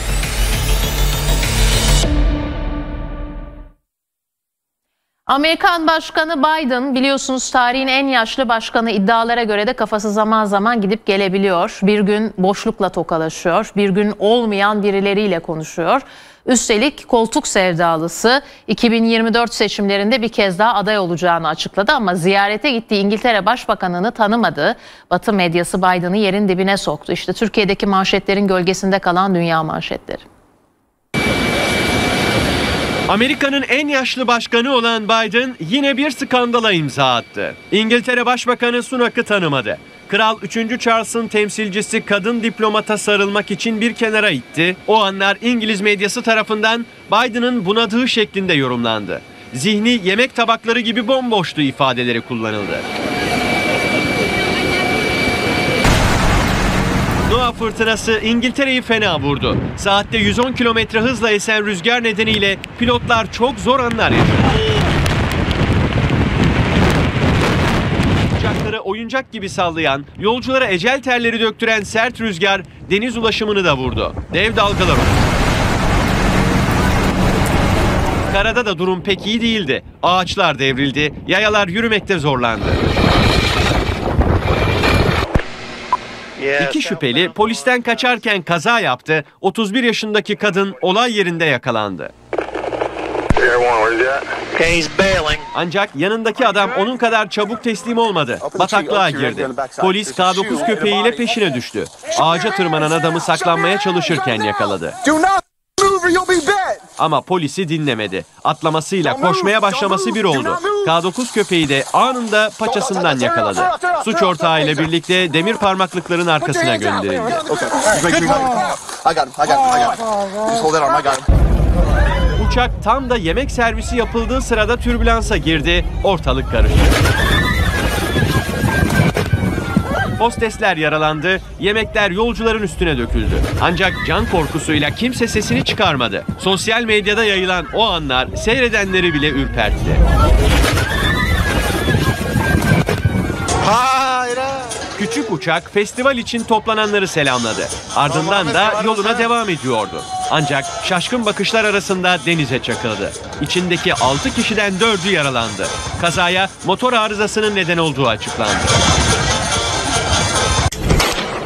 Amerikan Başkanı Biden biliyorsunuz tarihin en yaşlı başkanı, iddialara göre de kafası zaman zaman gidip gelebiliyor. Bir gün boşlukla tokalaşıyor, bir gün olmayan birileriyle konuşuyor. Üstelik koltuk sevdalısı iki bin yirmi dört seçimlerinde bir kez daha aday olacağını açıkladı ama ziyarete gittiği İngiltere Başbakanı'nı tanımadı. Batı medyası Biden'ı yerin dibine soktu. İşte Türkiye'deki manşetlerin gölgesinde kalan dünya manşetleri. Amerika'nın en yaşlı başkanı olan Biden yine bir skandala imza attı. İngiltere Başbakanı Sunak'ı tanımadı. Kral üçüncü. Charles'ın temsilcisi kadın diplomata sarılmak için bir kenara itti. O anlar İngiliz medyası tarafından Biden'ın bunadığı şeklinde yorumlandı. Zihni yemek tabakları gibi bomboştu ifadeleri kullanıldı. Nova fırtınası İngiltere'yi fena vurdu. Saatte yüz on kilometre hızla esen rüzgar nedeniyle pilotlar çok zor anlar yaşadı. Oyuncak gibi sallayan, yolculara ecel terleri döktüren sert rüzgar deniz ulaşımını da vurdu. Dev dalgalar oldu. Karada da durum pek iyi değildi. Ağaçlar devrildi, yayalar yürümekte zorlandı. İki şüpheli polisten kaçarken kaza yaptı. otuz bir yaşındaki kadın olay yerinde yakalandı. Ancak yanındaki adam onun kadar çabuk teslim olmadı. Bataklığa girdi. Polis K dokuz köpeğiyle peşine düştü. Ağaca tırmanan adamı saklanmaya çalışırken yakaladı. Ama polisi dinlemedi. Atlamasıyla koşmaya başlaması bir oldu. K dokuz köpeği de anında paçasından yakaladı. Suç ortağıyla birlikte demir parmaklıkların arkasına gönderildi. Uçak tam da yemek servisi yapıldığı sırada türbülansa girdi, ortalık karıştı. Hostesler yaralandı, yemekler yolcuların üstüne döküldü. Ancak can korkusuyla kimse sesini çıkarmadı. Sosyal medyada yayılan o anlar seyredenleri bile ürpertti. Hayır! Küçük uçak festival için toplananları selamladı. Ardından da yoluna devam ediyordu. Ancak şaşkın bakışlar arasında denize çakıldı. İçindeki altı kişiden dördü yaralandı. Kazaya motor arızasının neden olduğu açıklandı.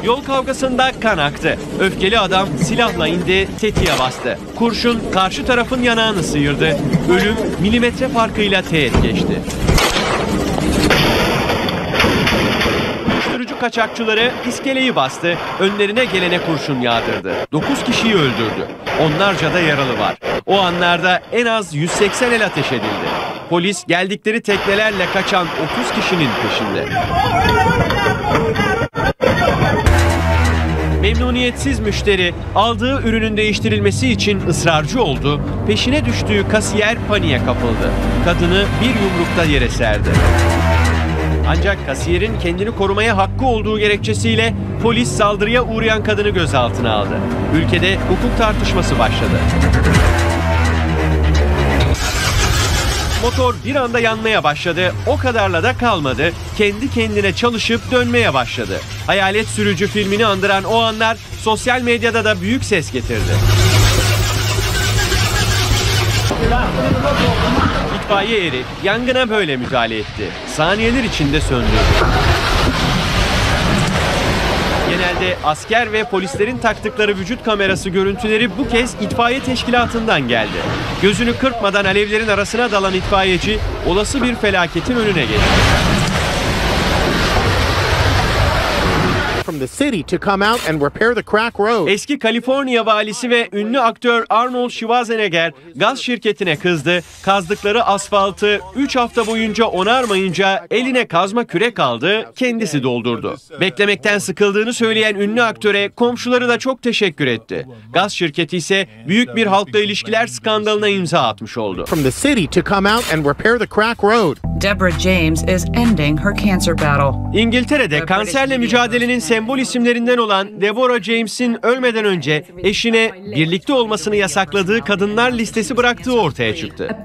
Yol kavgasında kan aktı. Öfkeli adam silahla indi, tetiğe bastı. Kurşun karşı tarafın yanağını sıyırdı. Ölüm milimetre farkıyla teğet geçti. Türk kaçakçıları iskeleyi bastı, önlerine gelene kurşun yağdırdı. dokuz kişiyi öldürdü. Onlarca da yaralı var. O anlarda en az yüz seksen el ateş edildi. Polis geldikleri teknelerle kaçan otuz kişinin peşinde. Memnuniyetsiz müşteri aldığı ürünün değiştirilmesi için ısrarcı oldu. Peşine düştüğü kasiyer paniğe kapıldı. Kadını bir yumrukta yere serdi. Ancak kasiyerin kendini korumaya hakkı olduğu gerekçesiyle polis saldırıya uğrayan kadını gözaltına aldı. Ülkede hukuk tartışması başladı. Motor bir anda yanmaya başladı. O kadarla da kalmadı. Kendi kendine çalışıp dönmeye başladı. Hayalet sürücü filmini andıran o anlar sosyal medyada da büyük ses getirdi. İtfaiye eri yangına böyle müdahale etti. Saniyeler içinde söndü. Genelde asker ve polislerin taktıkları vücut kamerası görüntüleri bu kez itfaiye teşkilatından geldi. Gözünü kırpmadan alevlerin arasına dalan itfaiyeci olası bir felaketin önüne geçti. Eski Kaliforniya valisi ve ünlü aktör Arnold Schwarzenegger gaz şirketine kızdı. Kazdıkları asfaltı üç hafta boyunca onarmayınca eline kazma kürek aldı, kendisi doldurdu. Beklemekten sıkıldığını söyleyen ünlü aktöre komşuları da çok teşekkür etti. Gaz şirketi ise büyük bir halkla ilişkiler skandalına imza atmış oldu. İngiltere'de kanserle mücadelenin sembol isimlerinden olan Deborah James'in ölmeden önce eşine birlikte olmasını yasakladığı kadınlar listesi bıraktığı ortaya çıktı.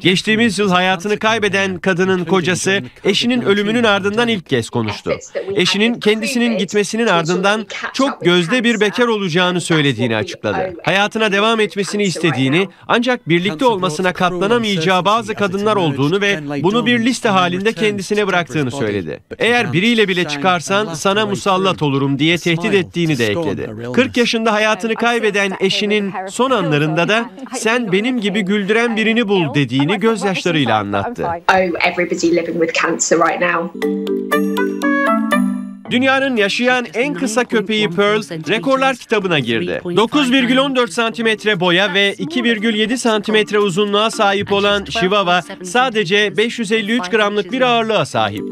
Geçtiğimiz yıl hayatını kaybeden kadının kocası eşinin ölümünün ardından ilk kez konuştu. Eşinin kendisinin gitmesinin ardından çok gözde bir bekar olacağını söylediğini açıkladı. Hayatına devam etmesini istediğini ancak birlikte olmasına katlanamayacağı bazı kadınlar olduğunu ve bunu bir liste halinde kendisine bıraktığını söyledi. Eğer biriyle bile çıkarsan sana musallat olurum diye tehdit ettiğini de ekledi. kırk yaşında hayatını kaybeden eşinin son anlarında da sen benim gibi güldüren birini bul dediğini gözyaşlarıyla anlattı. Dünyanın yaşayan en kısa köpeği Pearl, rekorlar kitabına girdi. dokuz virgül on dört santimetre boya ve iki virgül yedi santimetre uzunluğa sahip olan Chihuahua sadece beş yüz elli üç gramlık bir ağırlığa sahip.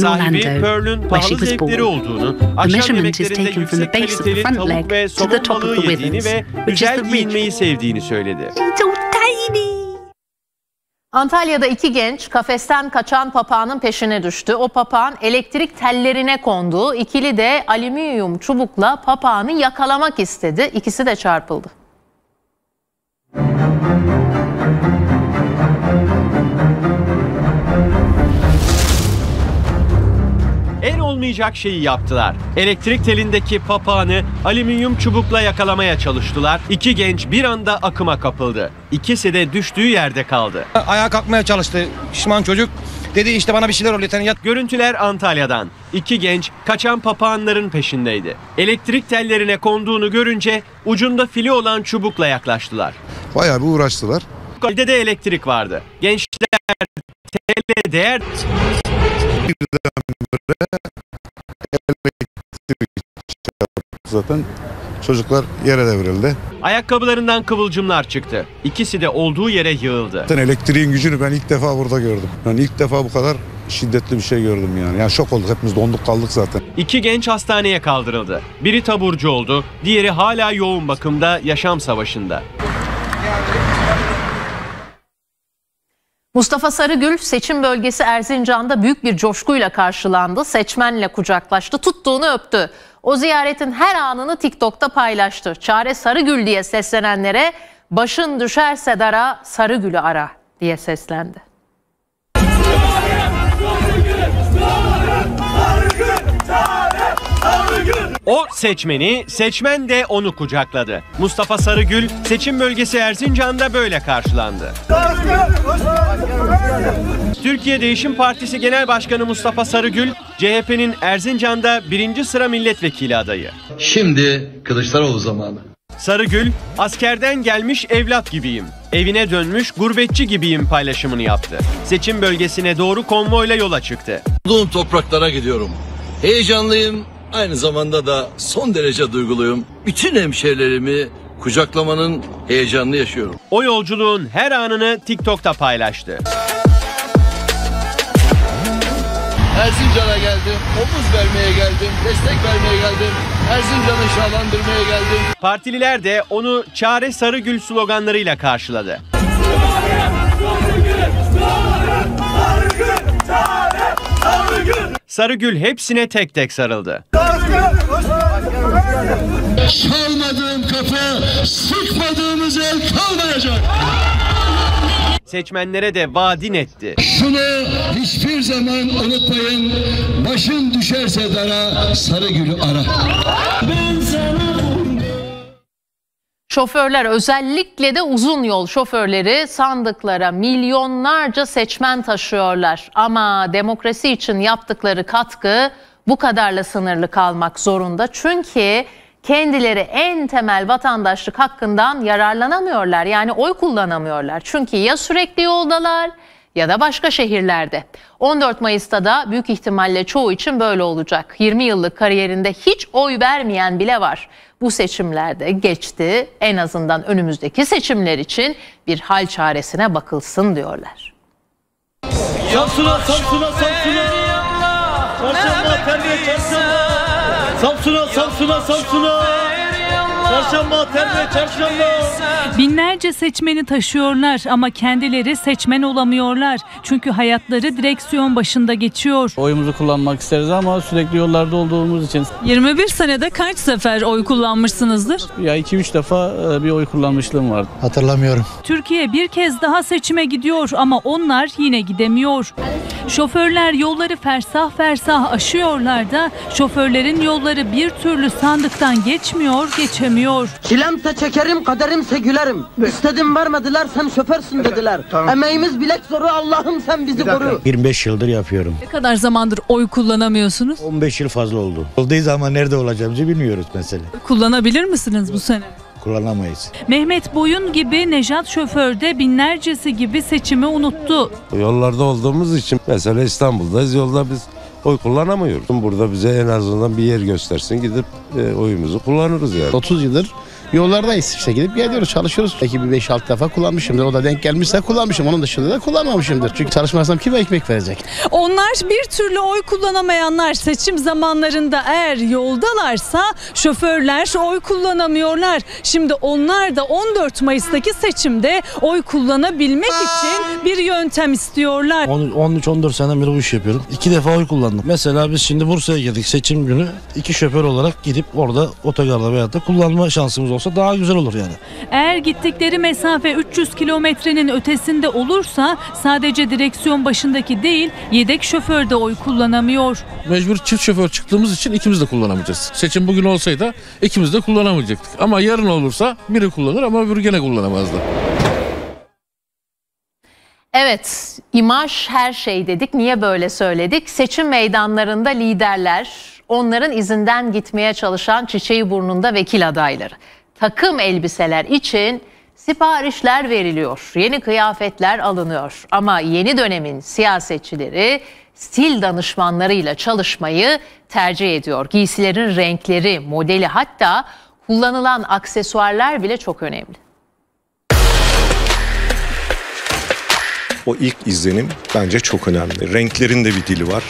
Sahibi Pearl'ün pahalı zevkleri olduğunu, akşam yemeklerinde yüksek kaliteli tavuk ve somon balığı yediğini ve güzel giyinmeyi sevdiğini söyledi. Antalya'da iki genç kafesten kaçan papağanın peşine düştü. O papağan elektrik tellerine kondu. İkili de alüminyum çubukla papağanı yakalamak istedi. İkisi de çarpıldı. En olmayacak şeyi yaptılar. Elektrik telindeki papağanı alüminyum çubukla yakalamaya çalıştılar. İki genç bir anda akıma kapıldı. İkisi de düştüğü yerde kaldı. Ayağa kalkmaya çalıştı şişman çocuk. Dedi işte bana bir şeyler oluyor, sen yat. Görüntüler Antalya'dan. İki genç kaçan papağanların peşindeydi. Elektrik tellerine konduğunu görünce ucunda fili olan çubukla yaklaştılar. Bayağı bir uğraştılar. Elde de elektrik vardı. Gençler tele değer... Zaten çocuklar yere devrildi. Ayakkabılarından kıvılcımlar çıktı. İkisi de olduğu yere yığıldı. Zaten elektriğin gücünü ben ilk defa burada gördüm. Ben ilk defa bu kadar şiddetli bir şey gördüm yani. Yani şok olduk, hepimiz donduk kaldık zaten. İki genç hastaneye kaldırıldı. Biri taburcu oldu, diğeri hala yoğun bakımda, yaşam savaşında. Mustafa Sarıgül seçim bölgesi Erzincan'da büyük bir coşkuyla karşılandı. Seçmenle kucaklaştı, tuttuğunu öptü. O ziyaretin her anını TikTok'ta paylaştı. Çare Sarıgül diye seslenenlere başın düşerse dara Sarıgül'ü ara diye seslendi. O seçmeni, seçmen de onu kucakladı. Mustafa Sarıgül seçim bölgesi Erzincan'da böyle karşılandı. Türkiye Değişim Partisi Genel Başkanı Mustafa Sarıgül, C H P'nin Erzincan'da birinci sıra milletvekili adayı. Şimdi Kılıçdaroğlu zamanı. Sarıgül, "Askerden gelmiş evlat gibiyim, evine dönmüş gurbetçi gibiyim" paylaşımını yaptı. Seçim bölgesine doğru konvoyla yola çıktı. Doğum topraklara gidiyorum. Heyecanlıyım, aynı zamanda da son derece duyguluyum. Bütün hemşehrilerimi kucaklamanın heyecanını yaşıyorum. O yolculuğun her anını TikTok'ta paylaştı. Erzincan'a geldim, omuz vermeye geldim, destek vermeye geldim, Erzincan'ı şahlandırmaya geldim. Partililer de onu Çare Sarıgül sloganlarıyla karşıladı. Sarıgül hepsine tek tek sarıldı. Çalmadığım kapı, sıkmadığımız el kalmayacak. Seçmenlere de vaadin etti. Şunu hiçbir zaman unutmayın. Başın düşerse dara, Sarıgül'ü ara. Ben sana... Şoförler, özellikle de uzun yol şoförleri sandıklara milyonlarca seçmen taşıyorlar. Ama demokrasi için yaptıkları katkı bu kadarla sınırlı kalmak zorunda. Çünkü kendileri en temel vatandaşlık hakkından yararlanamıyorlar. Yani oy kullanamıyorlar. Çünkü ya sürekli yoldalar ya da başka şehirlerde. on dört Mayıs'ta da büyük ihtimalle çoğu için böyle olacak. yirmi yıllık kariyerinde hiç oy vermeyen bile var. Bu seçimlerde geçti. En azından önümüzdeki seçimler için bir hal çaresine bakılsın diyorlar. Samsun'a, Samsun'a, Samsun'a. Çarşamba, terbiye, çarşamba. Samsun'a, Samsun'a, Samsun'a. Çarşamba, terbiye, çarşamba. Binlerce seçmeni taşıyorlar ama kendileri seçmen olamıyorlar. Çünkü hayatları direksiyon başında geçiyor. Oyumuzu kullanmak isteriz ama sürekli yollarda olduğumuz için. yirmi bir senede kaç sefer oy kullanmışsınızdır? Ya iki üç defa bir oy kullanmışlığım vardı. Hatırlamıyorum. Türkiye bir kez daha seçime gidiyor ama onlar yine gidemiyor. Şoförler yolları fersah fersah aşıyorlar da şoförlerin yolları bir türlü sandıktan geçmiyor, geçemiyor. Çilemse çekerim, kaderimse gülerim. İstedim varmadılar, sen şoförsün dediler. Tamam. Emeğimiz bilek zoru, Allah'ım sen bizi koru. yirmi beş yıldır yapıyorum. Ne kadar zamandır oy kullanamıyorsunuz? on beş yıl fazla oldu. Oldayız ama nerede olacağımızı bilmiyoruz mesela. Kullanabilir misiniz bu sene? Kullanamayız. Mehmet Boyun gibi, Nejat Şoför de binlercesi gibi seçimi unuttu. Yollarda olduğumuz için mesela İstanbul'dayız, yolda biz oy kullanamıyoruz. Burada bize en azından bir yer göstersin, gidip e, oyumuzu kullanırız yani. otuz yıldır yollardayız işte, gidip geliyoruz, çalışıyoruz. Belki bir beş altı defa kullanmışımdır. O da denk gelmişse kullanmışım. Onun dışında da kullanmamışımdır. Çünkü çalışmazsam kime ekmek verecek? Onlar bir türlü oy kullanamayanlar seçim zamanlarında eğer yoldalarsa şoförler oy kullanamıyorlar. Şimdi onlar da on dört Mayıs'taki seçimde oy kullanabilmek için bir yöntem istiyorlar. on üç on dört seneden beri bu iş yapıyorum. İki defa oy kullandım. Mesela biz şimdi Bursa'ya girdik seçim günü. İki şoför olarak gidip orada otogarda veya da kullanma şansımız oldu. Daha güzel olur yani. Eğer gittikleri mesafe üç yüz kilometrenin ötesinde olursa sadece direksiyon başındaki değil yedek şoför de oy kullanamıyor. Mecbur çift şoför çıktığımız için ikimiz de kullanamayacağız. Seçim bugün olsaydı ikimiz de kullanamayacaktık. Ama yarın olursa biri kullanır ama öbürü gene kullanamazdı. Evet, imaj her şey dedik. Niye böyle söyledik? Seçim meydanlarında liderler, onların izinden gitmeye çalışan çiçeği burnunda vekil adayları. Takım elbiseler için siparişler veriliyor, yeni kıyafetler alınıyor. Ama yeni dönemin siyasetçileri stil danışmanlarıyla çalışmayı tercih ediyor. Giysilerin renkleri, modeli, hatta kullanılan aksesuarlar bile çok önemli. O ilk izlenim bence çok önemli. Renklerin de bir dili var.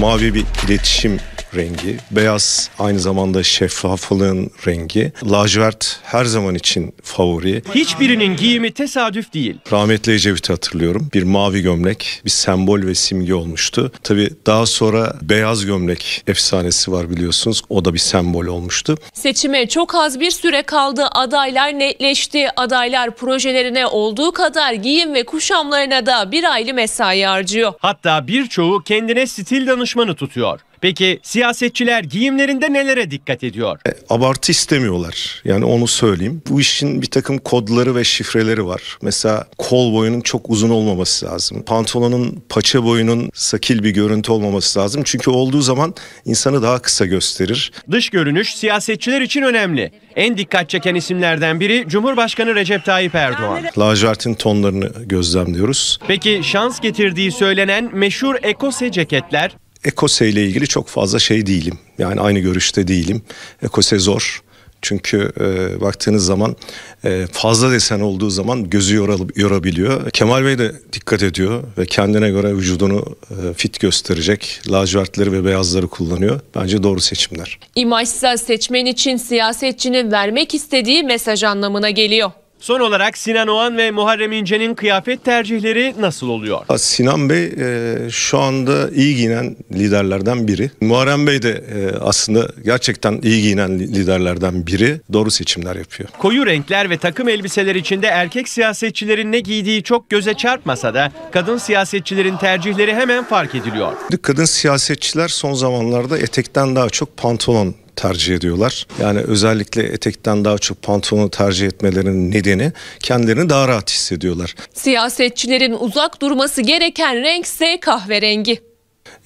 Mavi bir iletişim rengi, beyaz aynı zamanda şeffaflığın rengi, lacivert her zaman için favori. Hiçbirinin giyimi tesadüf değil. Rahmetli Ecevit'i hatırlıyorum. Bir mavi gömlek bir sembol ve simge olmuştu. Tabii daha sonra beyaz gömlek efsanesi var biliyorsunuz. O da bir sembol olmuştu. Seçime çok az bir süre kaldı. Adaylar netleşti. Adaylar projelerine olduğu kadar giyim ve kuşamlarına da bir aylık mesai harcıyor. Hatta birçoğu kendine stil danışmanı tutuyor. Peki siyasetçiler giyimlerinde nelere dikkat ediyor? E, abartı istemiyorlar. Yani onu söyleyeyim. Bu işin bir takım kodları ve şifreleri var. Mesela kol boyunun çok uzun olmaması lazım. Pantolonun paça boyunun sakil bir görüntü olmaması lazım. Çünkü olduğu zaman insanı daha kısa gösterir. Dış görünüş siyasetçiler için önemli. En dikkat çeken isimlerden biri Cumhurbaşkanı Recep Tayyip Erdoğan. Lacivertin tonlarını gözlemliyoruz. Peki şans getirdiği söylenen meşhur ekose ceketler? Ekose ile ilgili çok fazla şey değilim. Yani aynı görüşte değilim. Ekose zor. Çünkü e, baktığınız zaman e, fazla desen olduğu zaman gözü yoralıp, yorabiliyor. Kemal Bey de dikkat ediyor ve kendine göre vücudunu e, fit gösterecek. Lacivertleri ve beyazları kullanıyor. Bence doğru seçimler. İmajsız seçmen için siyasetçinin vermek istediği mesaj anlamına geliyor. Son olarak Sinan Oğan ve Muharrem İnce'nin kıyafet tercihleri nasıl oluyor? Sinan Bey e, şu anda iyi giyinen liderlerden biri. Muharrem Bey de e, aslında gerçekten iyi giyinen liderlerden biri. Doğru seçimler yapıyor. Koyu renkler ve takım elbiseler içinde erkek siyasetçilerin ne giydiği çok göze çarpmasa da kadın siyasetçilerin tercihleri hemen fark ediliyor. Kadın siyasetçiler son zamanlarda etekten daha çok pantolon tercih ediyorlar. Yani özellikle etekten daha çok pantolonu tercih etmelerinin nedeni kendilerini daha rahat hissediyorlar. Siyasetçilerin uzak durması gereken renk ise kahverengi.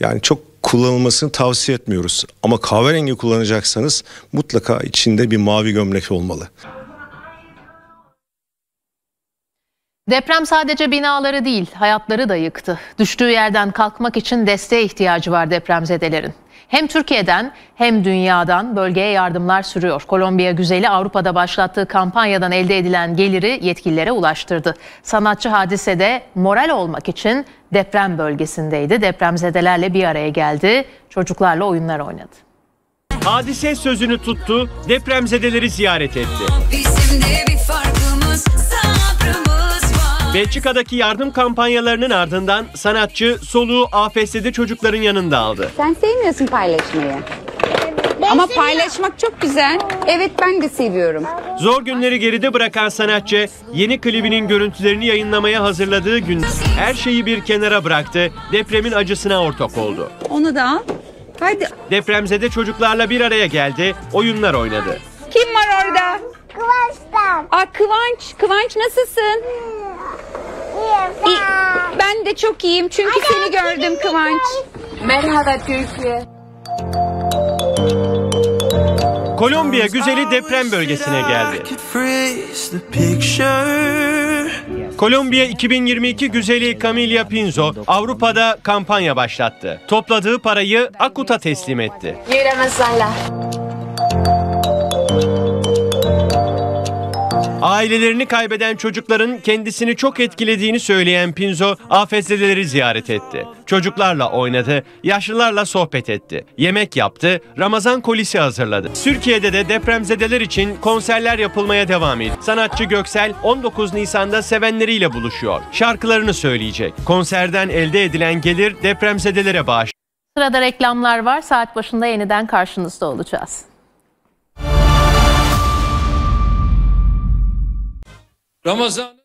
Yani çok kullanılmasını tavsiye etmiyoruz. Ama kahverengi kullanacaksanız mutlaka içinde bir mavi gömlek olmalı. Deprem sadece binaları değil, hayatları da yıktı. Düştüğü yerden kalkmak için desteğe ihtiyacı var depremzedelerin. Hem Türkiye'den hem dünyadan bölgeye yardımlar sürüyor. Kolombiya güzeli Avrupa'da başlattığı kampanyadan elde edilen geliri yetkililere ulaştırdı. Sanatçı hadisede moral olmak için deprem bölgesindeydi. Depremzedelerle bir araya geldi. Çocuklarla oyunlar oynadı. Hadise sözünü tuttu. Depremzedeleri ziyaret etti. Bizim de bir farkımız, sabrımız var. Belçika'daki yardım kampanyalarının ardından sanatçı soluğu A F S'de çocukların yanında aldı. Sen sevmiyorsun paylaşmayı. Ben Ama seviyorum. Paylaşmak çok güzel. Evet, ben de seviyorum. Zor günleri geride bırakan sanatçı yeni klibinin görüntülerini yayınlamaya hazırladığı gün her şeyi bir kenara bıraktı. Depremin acısına ortak oldu. Onu da al. Hadi. Depremzede çocuklarla bir araya geldi. Oyunlar oynadı. Kim var orada? Kıvanç'tan. Aa, Kıvanç. Kıvanç nasılsın? İyi, İyi. Ben de çok iyiyim çünkü Ay, seni gördüm Kıvanç. Merhaba Türkiye. Kolombiya güzeli deprem bölgesine geldi. Kolombiya iki bin yirmi iki güzeli Camila Pinzo Avrupa'da kampanya başlattı. Topladığı parayı AKUT'a teslim etti. Ailelerini kaybeden çocukların kendisini çok etkilediğini söyleyen Pinzo, A F S'leri ziyaret etti. Çocuklarla oynadı, yaşlılarla sohbet etti, yemek yaptı, Ramazan kolisi hazırladı. Türkiye'de de depremzedeler için konserler yapılmaya devam ediyor. Sanatçı Göksel on dokuz Nisan'da sevenleriyle buluşuyor. Şarkılarını söyleyecek. Konserden elde edilen gelir depremzedelere bağışlanacak. Sırada reklamlar var. Saat başında yeniden karşınızda olacağız. Ramazan'ın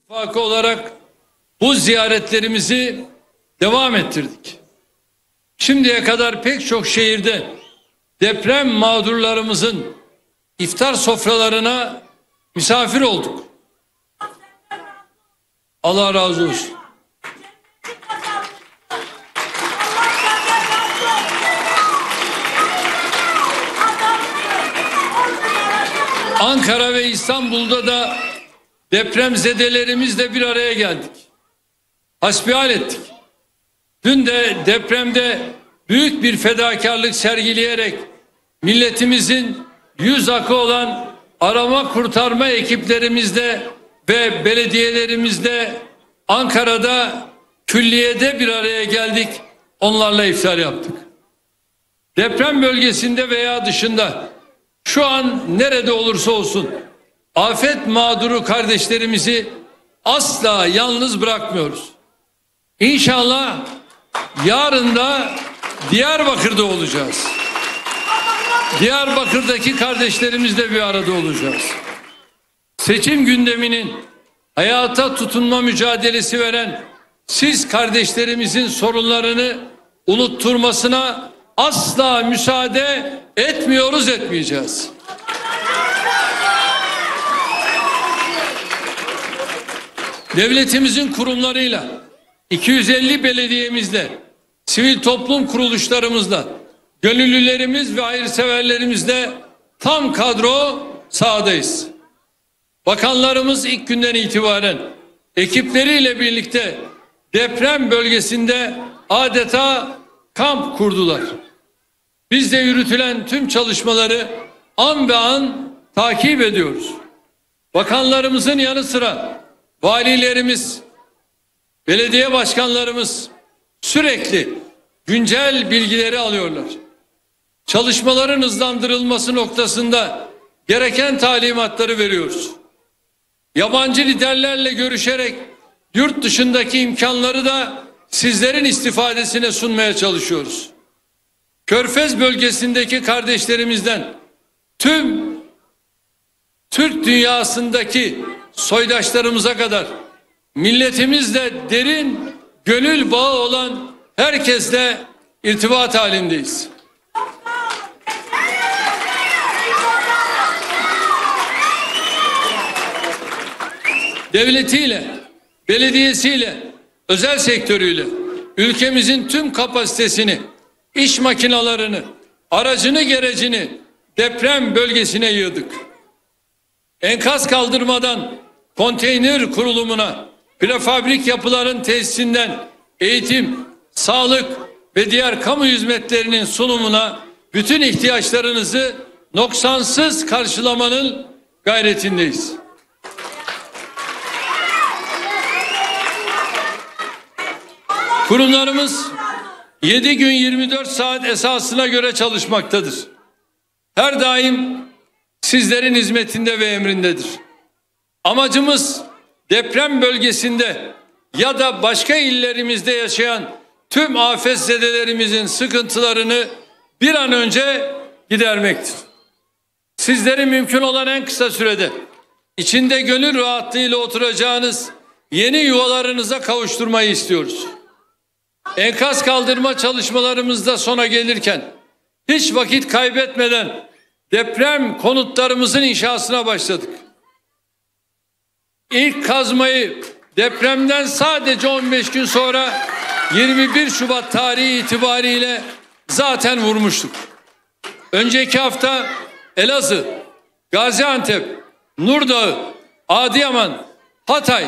ittifakı olarak bu ziyaretlerimizi devam ettirdik. Şimdiye kadar pek çok şehirde deprem mağdurlarımızın iftar sofralarına misafir olduk. Allah razı olsun. Ankara ve İstanbul'da da depremzedelerimizle bir araya geldik. Hasbihal ettik. Dün de depremde büyük bir fedakarlık sergileyerek milletimizin yüz akı olan arama kurtarma ekiplerimizle ve belediyelerimizle Ankara'da külliyede bir araya geldik. Onlarla iftar yaptık. Deprem bölgesinde veya dışında şu an nerede olursa olsun afet mağduru kardeşlerimizi asla yalnız bırakmıyoruz. İnşallah yarın da Diyarbakır'da olacağız. Diyarbakır'daki kardeşlerimizle bir arada olacağız. Seçim gündeminin hayata tutunma mücadelesi veren siz kardeşlerimizin sorunlarını unutturmasına asla müsaade etmiyoruz, etmeyeceğiz. Devletimizin kurumlarıyla, iki yüz elli belediyemizle, sivil toplum kuruluşlarımızla, gönüllülerimiz ve hayırseverlerimizle tam kadro sahadayız. Bakanlarımız ilk günden itibaren ekipleriyle birlikte deprem bölgesinde adeta kamp kurdular. Biz de yürütülen tüm çalışmaları an be an takip ediyoruz. Bakanlarımızın yanı sıra valilerimiz, belediye başkanlarımız sürekli güncel bilgileri alıyorlar. Çalışmaların hızlandırılması noktasında gereken talimatları veriyoruz. Yabancı liderlerle görüşerek yurt dışındaki imkanları da sizlerin istifadesine sunmaya çalışıyoruz. Körfez bölgesindeki kardeşlerimizden tüm Türk dünyasındaki soydaşlarımıza kadar milletimizle derin gönül bağı olan herkesle irtibat halindeyiz. Devletiyle, belediyesiyle, özel sektörüyle ülkemizin tüm kapasitesini, iş makinalarını, aracını, gerecini deprem bölgesine yığdık. Enkaz kaldırmadan konteyner kurulumuna, prefabrik yapıların tesisinden eğitim, sağlık ve diğer kamu hizmetlerinin sunumuna bütün ihtiyaçlarınızı noksansız karşılamanın gayretindeyiz. Kurumlarımız yedi gün yirmi dört saat esasına göre çalışmaktadır. Her daim sizlerin hizmetinde ve emrindedir. Amacımız deprem bölgesinde ya da başka illerimizde yaşayan tüm afetzedelerimizin sıkıntılarını bir an önce gidermektir. Sizleri mümkün olan en kısa sürede içinde gönül rahatlığıyla oturacağınız yeni yuvalarınıza kavuşturmayı istiyoruz. Enkaz kaldırma çalışmalarımızda sona gelirken hiç vakit kaybetmeden deprem konutlarımızın inşasına başladık. İlk kazmayı depremden sadece on beş gün sonra yirmi bir Şubat tarihi itibariyle zaten vurmuştuk. Önceki hafta Elazığ, Gaziantep, Nurdağı, Adıyaman, Hatay,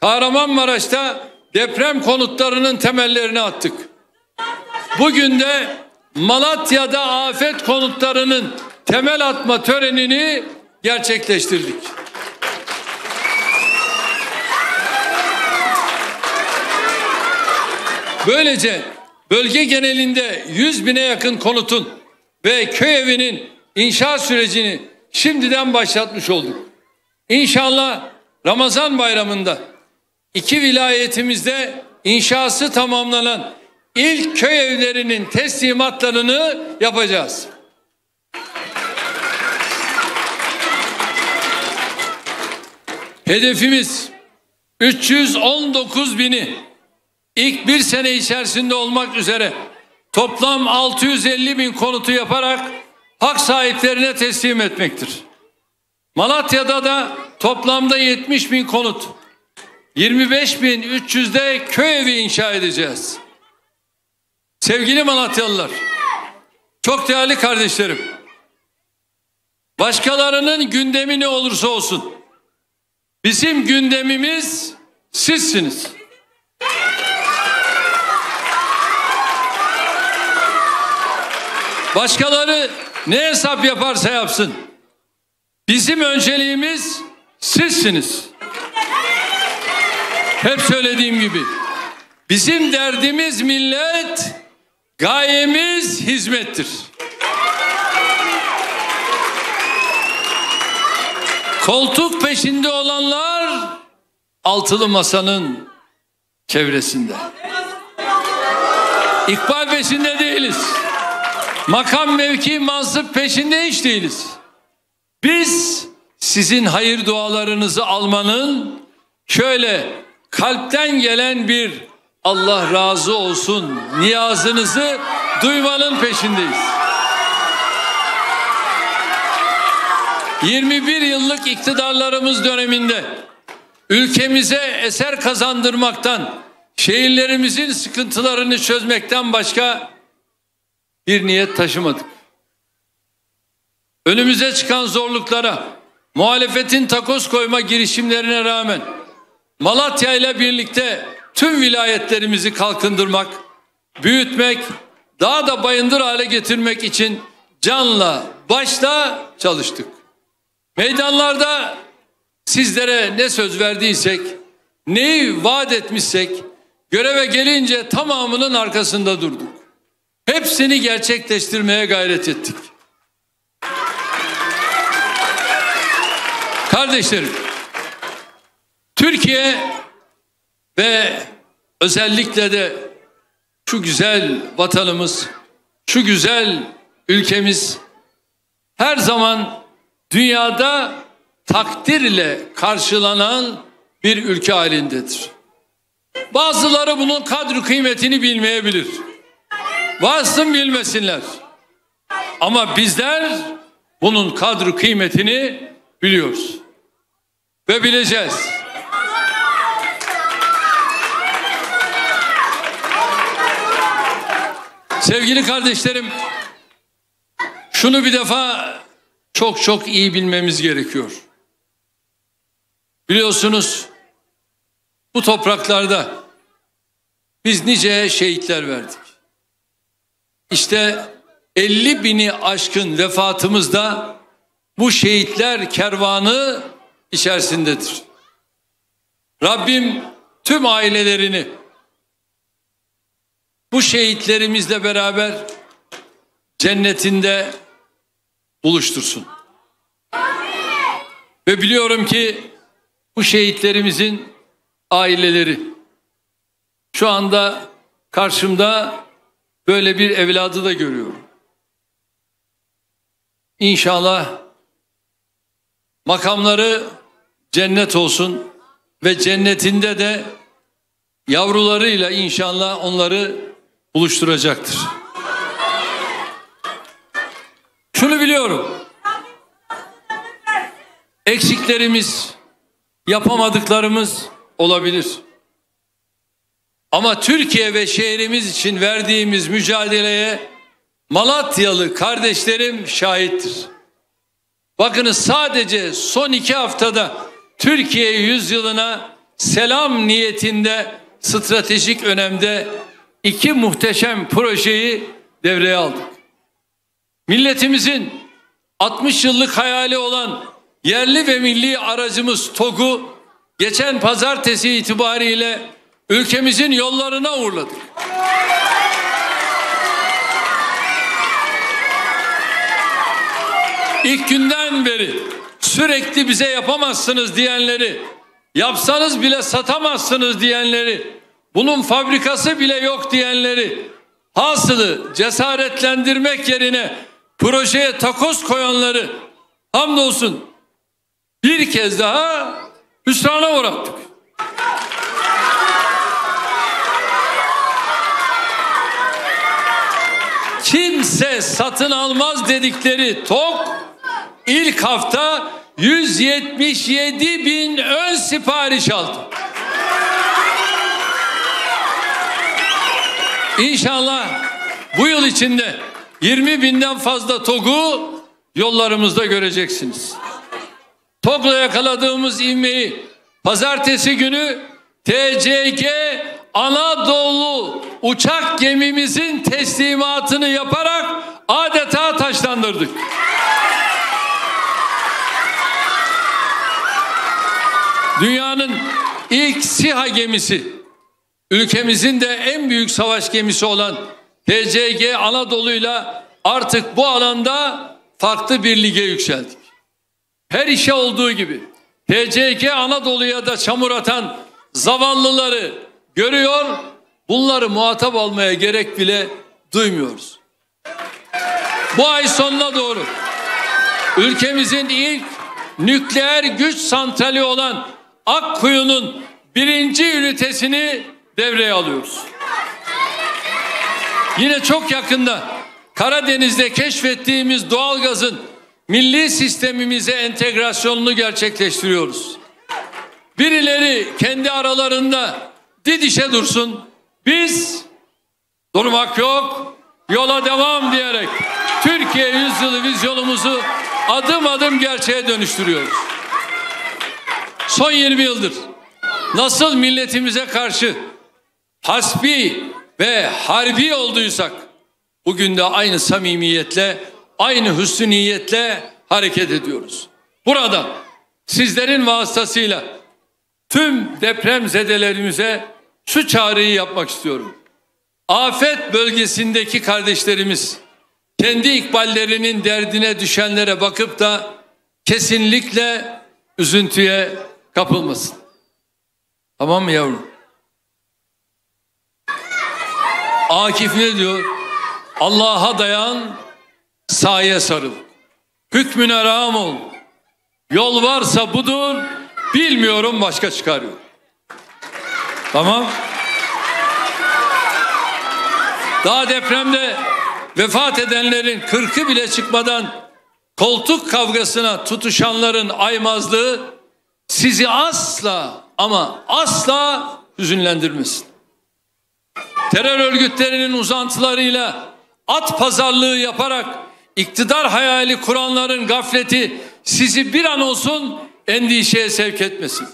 Kahramanmaraş'ta deprem konutlarının temellerini attık. Bugün de Malatya'da afet konutlarının temel atma törenini gerçekleştirdik. Böylece bölge genelinde yüz bine yakın konutun ve köy evinin inşa sürecini şimdiden başlatmış olduk. İnşallah Ramazan bayramında iki vilayetimizde inşası tamamlanan ilk köy evlerinin teslimatlarını yapacağız. Hedefimiz üç yüz on dokuz bini ilk bir sene içerisinde olmak üzere toplam altı yüz elli bin konutu yaparak hak sahiplerine teslim etmektir. Malatya'da da toplamda yetmiş bin konut, yirmi beş bin üç yüzde köy evi inşa edeceğiz. Sevgili Malatyalılar, çok değerli kardeşlerim, başkalarının gündemi ne olursa olsun, bizim gündemimiz sizsiniz. Başkaları ne hesap yaparsa yapsın, bizim önceliğimiz sizsiniz. Hep söylediğim gibi, bizim derdimiz millet, gayemiz hizmettir. Koltuk peşinde olanlar altılı masanın çevresinde. İkbal peşinde değiliz. Makam, mevki, mansıp peşinde hiç değiliz. Biz sizin hayır dualarınızı almanın şöyle kalpten gelen bir Allah razı olsun niyazınızı duymanın peşindeyiz. yirmi bir yıllık iktidarlarımız döneminde ülkemize eser kazandırmaktan, şehirlerimizin sıkıntılarını çözmekten başka bir niyet taşımadık. Önümüze çıkan zorluklara, muhalefetin takoz koyma girişimlerine rağmen Malatya ile birlikte tüm vilayetlerimizi kalkındırmak, büyütmek, daha da bayındır hale getirmek için canla başla çalıştık. Meydanlarda sizlere ne söz verdiysek, neyi vaat etmişsek, göreve gelince tamamının arkasında durduk. Hepsini gerçekleştirmeye gayret ettik. Kardeşlerim, Türkiye ve özellikle de şu güzel vatanımız, şu güzel ülkemiz her zaman dünyada takdirle karşılanan bir ülke halindedir. Bazıları bunun kadri kıymetini bilmeyebilir. Varsın bilmesinler. Ama bizler bunun kadri kıymetini biliyoruz. Ve bileceğiz. Sevgili kardeşlerim, şunu bir defa çok çok iyi bilmemiz gerekiyor. Biliyorsunuz bu topraklarda biz nice şehitler verdik. İşte elli bini aşkın vefatımız da bu şehitler kervanı içerisindedir. Rabbim tüm ailelerini bu şehitlerimizle beraber cennetinde buluştursun. Ve biliyorum ki bu şehitlerimizin aileleri şu anda karşımda böyle bir evladı da görüyorum. İnşallah makamları cennet olsun ve cennetinde de yavrularıyla inşallah onları buluşturacaktır. Şunu biliyorum. Eksiklerimiz, yapamadıklarımız olabilir. Ama Türkiye ve şehrimiz için verdiğimiz mücadeleye Malatyalı kardeşlerim şahittir. Bakınız, sadece son iki haftada Türkiye yüzyılına selam niyetinde stratejik önemde iki muhteşem projeyi devreye aldık. Milletimizin altmış yıllık hayali olan yerli ve milli aracımız TOG'u geçen pazartesi itibariyle ülkemizin yollarına uğurladık. İlk günden beri sürekli bize yapamazsınız diyenleri, yapsanız bile satamazsınız diyenleri, bunun fabrikası bile yok diyenleri, hasılı cesaretlendirmek yerine projeye takoz koyanları hamdolsun bir kez daha hüsrana uğrattık. Kimse satın almaz dedikleri TOG İlk hafta yüz yetmiş yedi bin ön sipariş aldı. İnşallah bu yıl içinde yirmi binden fazla TOG'u yollarımızda göreceksiniz. TOG'la yakaladığımız ivmeyi pazartesi günü T C G Anadolu uçak gemimizin teslimatını yaparak adeta taşlandırdık. Dünyanın ilk SİHA gemisi, ülkemizin de en büyük savaş gemisi olan T C G Anadolu'yla artık bu alanda farklı bir lige yükseldik. Her işe olduğu gibi T C G Anadolu'ya da çamur atan zavallıları görüyor, bunları muhatap almaya gerek bile duymuyoruz. Bu ay sonuna doğru ülkemizin ilk nükleer güç santrali olan Akkuyu'nun birinci ünitesini devreye alıyoruz. Yine çok yakında Karadeniz'de keşfettiğimiz doğalgazın milli sistemimize entegrasyonunu gerçekleştiriyoruz. Birileri kendi aralarında didişe dursun, biz durmak yok, yola devam diyerek Türkiye Yüzyılı vizyonumuzu adım adım gerçeğe dönüştürüyoruz. Son yirmi yıldır nasıl milletimize karşı hasbi ve harbi olduysak, bugün de aynı samimiyetle, aynı hüsnü niyetle hareket ediyoruz. Burada sizlerin vasıtasıyla tüm depremzedelerimize şu çağrıyı yapmak istiyorum. Afet bölgesindeki kardeşlerimiz kendi ikballerinin derdine düşenlere bakıp da kesinlikle üzüntüye kapılmasın. Tamam mı yavrum? Akif ne diyor? Allah'a dayan, sahaya sarıl. Hükmüne rağm ol. Yol varsa budur, bilmiyorum başka çıkar yok. Tamam. Daha depremde vefat edenlerin kırkı bile çıkmadan koltuk kavgasına tutuşanların aymazlığı sizi asla ama asla hüzünlendirmesin. Terör örgütlerinin uzantılarıyla at pazarlığı yaparak iktidar hayali kuranların gafleti sizi bir an olsun endişeye sevk etmesin.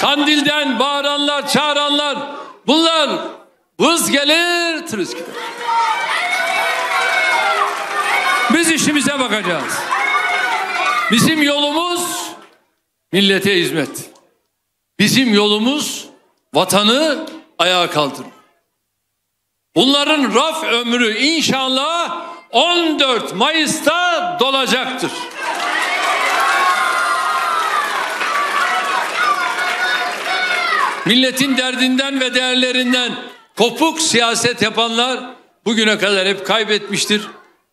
Kandil'den bağıranlar, çağıranlar, bunlar vız gelir, tırız gider. Biz işimize bakacağız. Bizim yolumuz millete hizmet. Bizim yolumuz vatanı ayağa kaldırır. Bunların raf ömrü inşallah on dört Mayıs'ta dolacaktır. Milletin derdinden ve değerlerinden kopuk siyaset yapanlar bugüne kadar hep kaybetmiştir.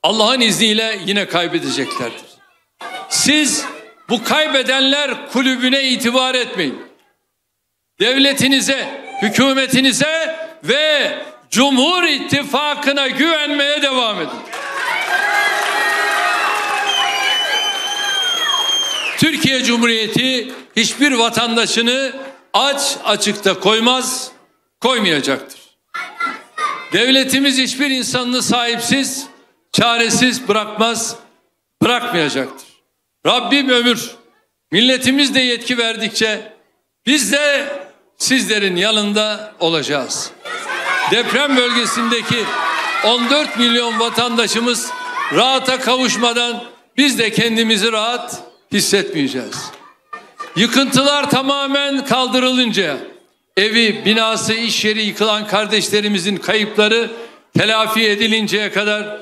Allah'ın izniyle yine kaybedeceklerdir. Siz bu kaybedenler kulübüne itibar etmeyin. Devletinize, hükümetinize ve Cumhur İttifakı'na güvenmeye devam edin. Türkiye Cumhuriyeti hiçbir vatandaşını aç açıkta koymaz, koymayacaktır. Devletimiz hiçbir insanını sahipsiz, çaresiz bırakmaz, bırakmayacaktır. Rabbim ömür, milletimiz de yetki verdikçe biz de sizlerin yanında olacağız. Deprem bölgesindeki on dört milyon vatandaşımız rahata kavuşmadan biz de kendimizi rahat hissetmeyeceğiz. Yıkıntılar tamamen kaldırılınca evi, binası, iş yeri yıkılan kardeşlerimizin kayıpları telafi edilinceye kadar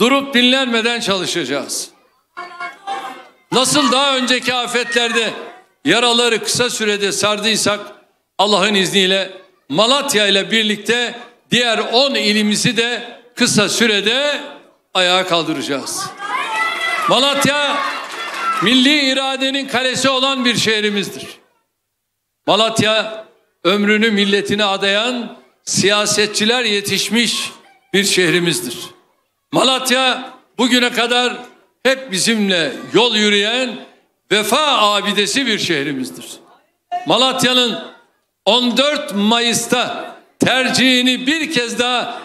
durup dinlenmeden çalışacağız. Nasıl daha önceki afetlerde yaraları kısa sürede sardıysak, Allah'ın izniyle Malatya ile birlikte diğer on ilimizi de kısa sürede ayağa kaldıracağız. Malatya milli iradenin kalesi olan bir şehrimizdir. Malatya ömrünü milletine adayan siyasetçiler yetişmiş bir şehrimizdir. Malatya bugüne kadar hep bizimle yol yürüyen vefa abidesi bir şehrimizdir. Malatya'nın on dört Mayıs'ta tercihini bir kez daha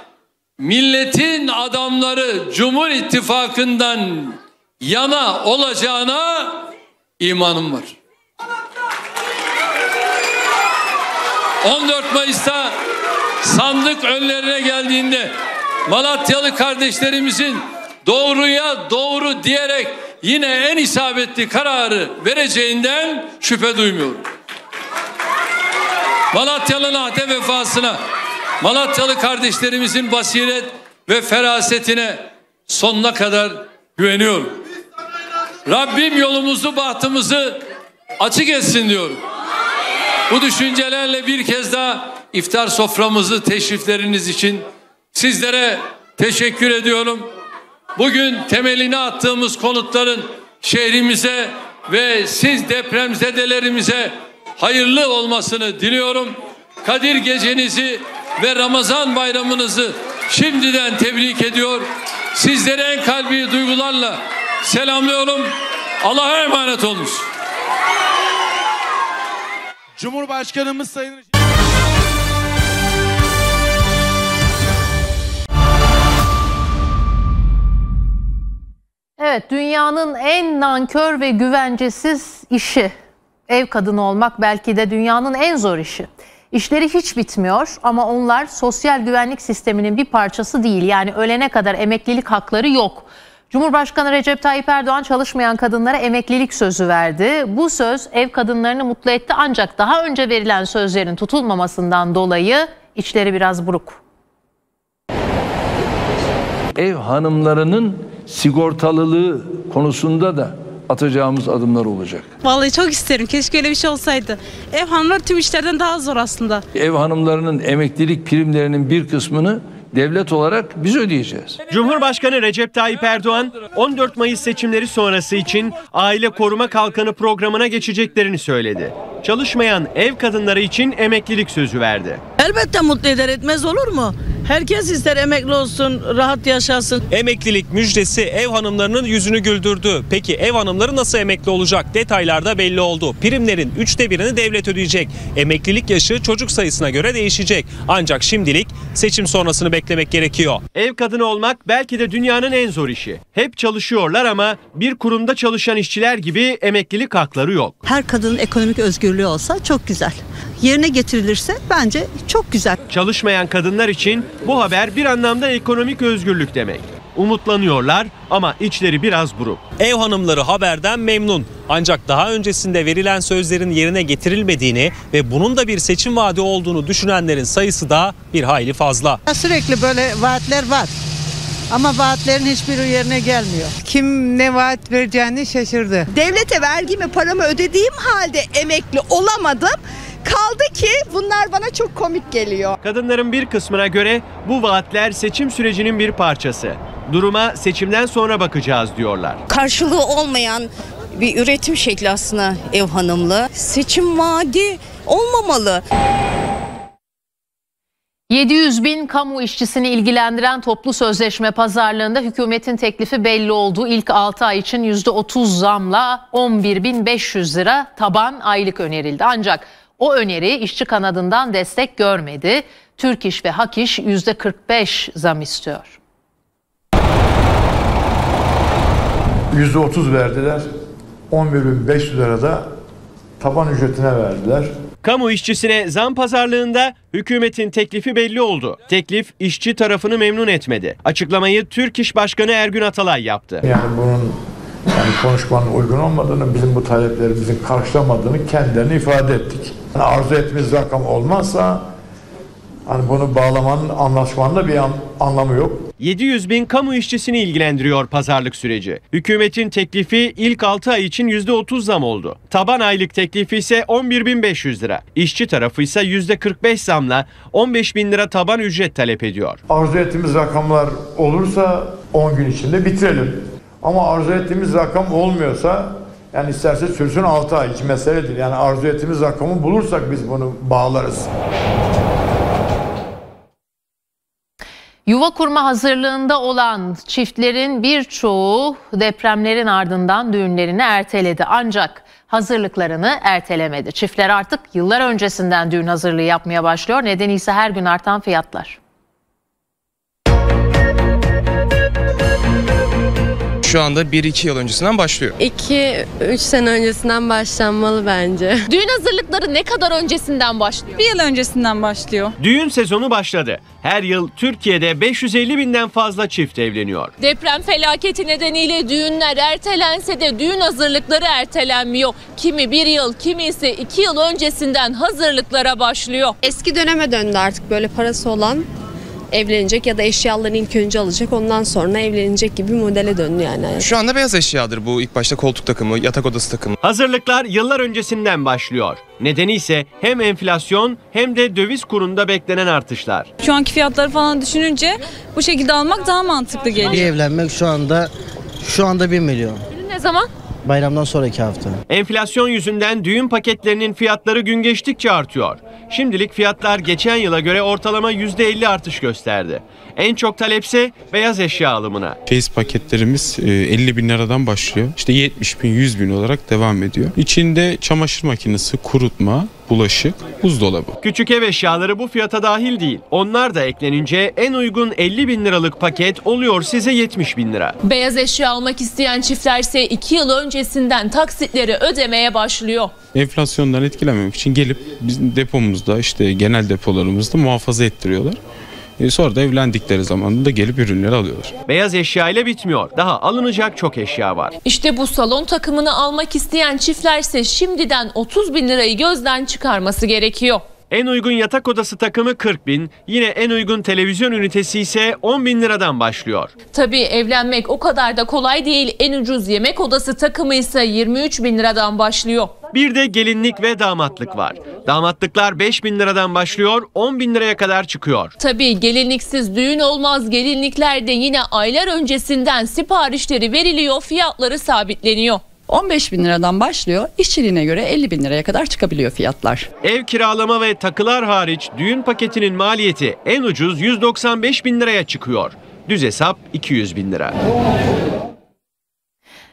milletin adamları Cumhur İttifakı'ndan yana olacağına imanım var. on dört Mayıs'ta sandık önlerine geldiğinde Malatyalı kardeşlerimizin doğruya doğru diyerek yine en isabetli kararı vereceğinden şüphe duymuyorum. Malatyalı'nın ahde vefasına, Malatyalı kardeşlerimizin basiret ve ferasetine sonuna kadar güveniyorum. Rabbim yolumuzu, bahtımızı açık etsin diyorum. Bu düşüncelerle bir kez daha iftar soframızı teşrifleriniz için sizlere teşekkür ediyorum. Bugün temelini attığımız konutların şehrimize ve siz depremzedelerimize hayırlı olmasını diliyorum. Kadir gecenizi ve Ramazan bayramınızı şimdiden tebrik ediyor. Sizlere en kalbi duygularla selamlıyorum. Allah'a emanet olunuz. Cumhurbaşkanımız Sayın... Evet, dünyanın en nankör ve güvencesiz işi. Ev kadını olmak belki de dünyanın en zor işi. İşleri hiç bitmiyor ama onlar sosyal güvenlik sisteminin bir parçası değil. Yani ölene kadar emeklilik hakları yok. Cumhurbaşkanı Recep Tayyip Erdoğan çalışmayan kadınlara emeklilik sözü verdi. Bu söz ev kadınlarını mutlu etti ancak daha önce verilen sözlerin tutulmamasından dolayı içleri biraz buruk. Ev hanımlarının sigortalılığı konusunda da atacağımız adımlar olacak. Vallahi çok isterim. Keşke öyle bir şey olsaydı. Ev hanımları tüm işlerden daha zor aslında. Ev hanımlarının emeklilik primlerinin bir kısmını devlet olarak biz ödeyeceğiz. Cumhurbaşkanı Recep Tayyip Erdoğan on dört Mayıs seçimleri sonrası için Aile Koruma Kalkanı programına geçeceklerini söyledi. Çalışmayan ev kadınları için emeklilik sözü verdi. Elbette mutlu eder etmez olur mu? Herkes ister emekli olsun, rahat yaşasın. Emeklilik müjdesi ev hanımlarının yüzünü güldürdü. Peki ev hanımları nasıl emekli olacak? Detaylar da belli oldu. Primlerin üçte birini devlet ödeyecek. Emeklilik yaşı çocuk sayısına göre değişecek. Ancak şimdilik seçim sonrasını beklemek gerekiyor. Ev kadını olmak belki de dünyanın en zor işi. Hep çalışıyorlar ama bir kurumda çalışan işçiler gibi emeklilik hakları yok. Her kadının ekonomik özgürlüğü olsa çok güzel. Yerine getirilirse bence çok güzel. Çalışmayan kadınlar için bu haber bir anlamda ekonomik özgürlük demek. Umutlanıyorlar ama içleri biraz buruk. Ev hanımları haberden memnun. Ancak daha öncesinde verilen sözlerin yerine getirilmediğini ve bunun da bir seçim vaadi olduğunu düşünenlerin sayısı da bir hayli fazla. Sürekli böyle vaatler var ama vaatlerin hiçbiri yerine gelmiyor. Kim ne vaat vereceğini şaşırdı. Devlete vergimi paramı ödediğim halde emekli olamadım. Kaldı ki bunlar bana çok komik geliyor. Kadınların bir kısmına göre bu vaatler seçim sürecinin bir parçası. Duruma seçimden sonra bakacağız diyorlar. Karşılığı olmayan bir üretim şekli aslında ev hanımlığı. Seçim vaadi olmamalı. yedi yüz bin kamu işçisini ilgilendiren toplu sözleşme pazarlığında hükümetin teklifi belli oldu. İlk altı ay için yüzde otuz zamla on bir bin beş yüz lira taban aylık önerildi. Ancak o öneri işçi kanadından destek görmedi. Türk İş ve Hak İş yüzde kırk beş zam istiyor. yüzde otuz verdiler. on bir bin beş yüz lira da taban ücretine verdiler. Kamu işçisine zam pazarlığında hükümetin teklifi belli oldu. Teklif işçi tarafını memnun etmedi. Açıklamayı Türk İş Başkanı Ergün Atalay yaptı. Yani bunun Yani konuşmanın uygun olmadığını, bizim bu taleplerimizin karşılamadığını kendilerine ifade ettik. Yani arzu ettiğimiz rakam olmazsa hani bunu bağlamanın, anlaşmanın da bir an, anlamı yok. yedi yüz bin kamu işçisini ilgilendiriyor pazarlık süreci. Hükümetin teklifi ilk altı ay için yüzde otuz zam oldu. Taban aylık teklifi ise on bir bin beş yüz lira. İşçi tarafı ise yüzde kırk beş zamla on beş bin lira taban ücret talep ediyor. Arzu ettiğimiz rakamlar olursa on gün içinde bitirelim. Ama arzu ettiğimiz rakam olmuyorsa, yani isterse sürsün altı ay, hiç mesele değil. Yani arzu ettiğimiz rakamı bulursak biz bunu bağlarız. Yuva kurma hazırlığında olan çiftlerin birçoğu depremlerin ardından düğünlerini erteledi. Ancak hazırlıklarını ertelemedi. Çiftler artık yıllar öncesinden düğün hazırlığı yapmaya başlıyor. Nedeni ise her gün artan fiyatlar. Şu anda bir iki yıl öncesinden başlıyor. iki üç sene öncesinden başlanmalı bence. Düğün hazırlıkları ne kadar öncesinden başlıyor? Bir yıl öncesinden başlıyor. Düğün sezonu başladı. Her yıl Türkiye'de beş yüz elli binden fazla çift evleniyor. Deprem felaketi nedeniyle düğünler ertelense de düğün hazırlıkları ertelenmiyor. Kimi bir yıl, kimi ise iki yıl öncesinden hazırlıklara başlıyor. Eski döneme döndü artık, böyle parası olan evlenecek ya da eşyalarını ilk önce alacak, ondan sonra evlenecek gibi modele döndü yani. Şu anda beyaz eşyadır bu, ilk başta koltuk takımı, yatak odası takımı. Hazırlıklar yıllar öncesinden başlıyor. Nedeni ise hem enflasyon hem de döviz kurunda beklenen artışlar. Şu anki fiyatları falan düşününce bu şekilde almak daha mantıklı geliyor. Bir evlenmek şu anda şu anda bir milyon. Ne zaman? Bayramdan sonraki hafta. Enflasyon yüzünden düğün paketlerinin fiyatları gün geçtikçe artıyor. Şimdilik fiyatlar geçen yıla göre ortalama yüzde elli artış gösterdi. En çok talepse beyaz eşya alımına. Çeyiz paketlerimiz elli bin liradan başlıyor. İşte yetmiş bin, yüz bin olarak devam ediyor. İçinde çamaşır makinesi, kurutma, bulaşık, buzdolabı. Küçük ev eşyaları bu fiyata dahil değil. Onlar da eklenince en uygun elli bin liralık paket oluyor size yetmiş bin lira. Beyaz eşya almak isteyen çiftler ise iki yıl öncesinden taksitleri ödemeye başlıyor. Enflasyondan etkilenmemek için gelip bizim depomuzda, işte genel depolarımızda muhafaza ettiriyorlar. Sonra da evlendikleri zaman da gelip ürünleri alıyorlar. Beyaz eşya ile bitmiyor. Daha alınacak çok eşya var. İşte bu salon takımını almak isteyen çiftlerse şimdiden otuz bin lirayı gözden çıkarması gerekiyor. En uygun yatak odası takımı kırk bin, yine en uygun televizyon ünitesi ise on bin liradan başlıyor. Tabii evlenmek o kadar da kolay değil. En ucuz yemek odası takımı ise yirmi üç bin liradan başlıyor. Bir de gelinlik ve damatlık var. Damatlıklar beş bin liradan başlıyor, on bin liraya kadar çıkıyor. Tabii gelinliksiz düğün olmaz. Gelinliklerde yine aylar öncesinden siparişleri veriliyor, fiyatları sabitleniyor. on beş bin liradan başlıyor, işçiliğine göre elli bin liraya kadar çıkabiliyor fiyatlar. Ev kiralama ve takılar hariç düğün paketinin maliyeti en ucuz yüz doksan beş bin liraya çıkıyor. Düz hesap iki yüz bin lira.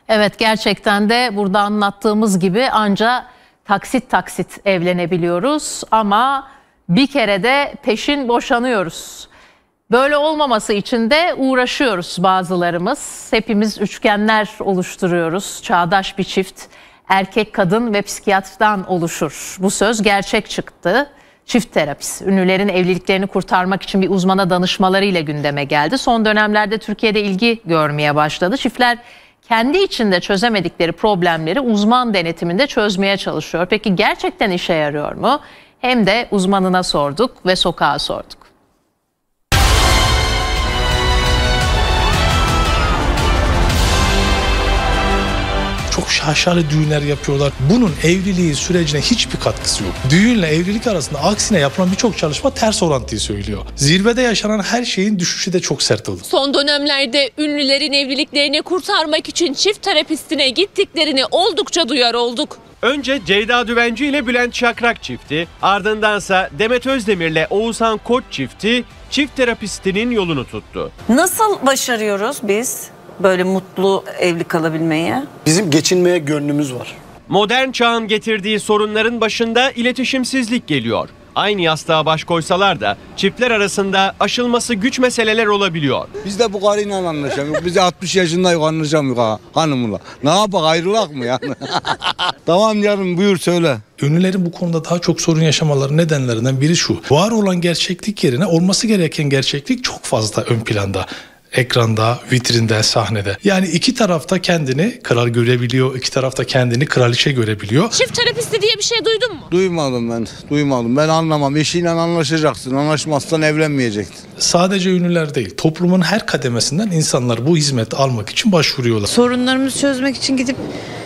Evet, gerçekten de burada anlattığımız gibi ancak taksit taksit evlenebiliyoruz ama bir kere de peşin boşanıyoruz. Böyle olmaması için de uğraşıyoruz bazılarımız. Hepimiz üçgenler oluşturuyoruz. Çağdaş bir çift erkek, kadın ve psikiyatrdan oluşur. Bu söz gerçek çıktı. Çift terapisi, ünlülerin evliliklerini kurtarmak için bir uzmana danışmalarıyla gündeme geldi. Son dönemlerde Türkiye'de ilgi görmeye başladı. Çiftler kendi içinde çözemedikleri problemleri uzman denetiminde çözmeye çalışıyor. Peki gerçekten işe yarıyor mu? Hem de uzmanına sorduk ve sokağa sorduk. Çok şaşalı düğünler yapıyorlar. Bunun evliliği sürecine hiçbir katkısı yok. Düğünle evlilik arasında aksine yapılan birçok çalışma ters orantıyı söylüyor. Zirvede yaşanan her şeyin düşüşü de çok sert oldu. Son dönemlerde ünlülerin evliliklerini kurtarmak için çift terapistine gittiklerini oldukça duyar olduk. Önce Ceyda Düvenci ile Bülent Şakrak çifti, ardındansa Demet Özdemir ile Oğuzhan Koç çifti çift terapistinin yolunu tuttu. Nasıl başarıyoruz biz böyle mutlu evli kalabilmeyi? Bizim geçinmeye gönlümüz var. Modern çağın getirdiği sorunların başında iletişimsizlik geliyor. Aynı yastığa baş koysalar da çiftler arasında aşılması güç meseleler olabiliyor. Biz de bu karıyla anlaşamıyoruz. Biz de altmış yaşındayız, anlaşamıyoruz ha, hanımla. Ne yapak, ayrılak mı yani? Tamam canım, buyur söyle. Ünlülerin bu konuda daha çok sorun yaşamaları nedenlerinden biri şu. Var olan gerçeklik yerine olması gereken gerçeklik çok fazla ön planda. Ekranda, vitrinde, sahnede. Yani iki tarafta kendini kral görebiliyor, iki tarafta kendini kraliçe görebiliyor. Çift terapisti diye bir şey duydun mu? Duymadım ben, duymadım. Ben anlamam. Eşiyle anlaşacaksın, anlaşmazsan evlenmeyecektin. Sadece ünlüler değil, toplumun her kademesinden insanlar bu hizmeti almak için başvuruyorlar. Sorunlarımızı çözmek için gidip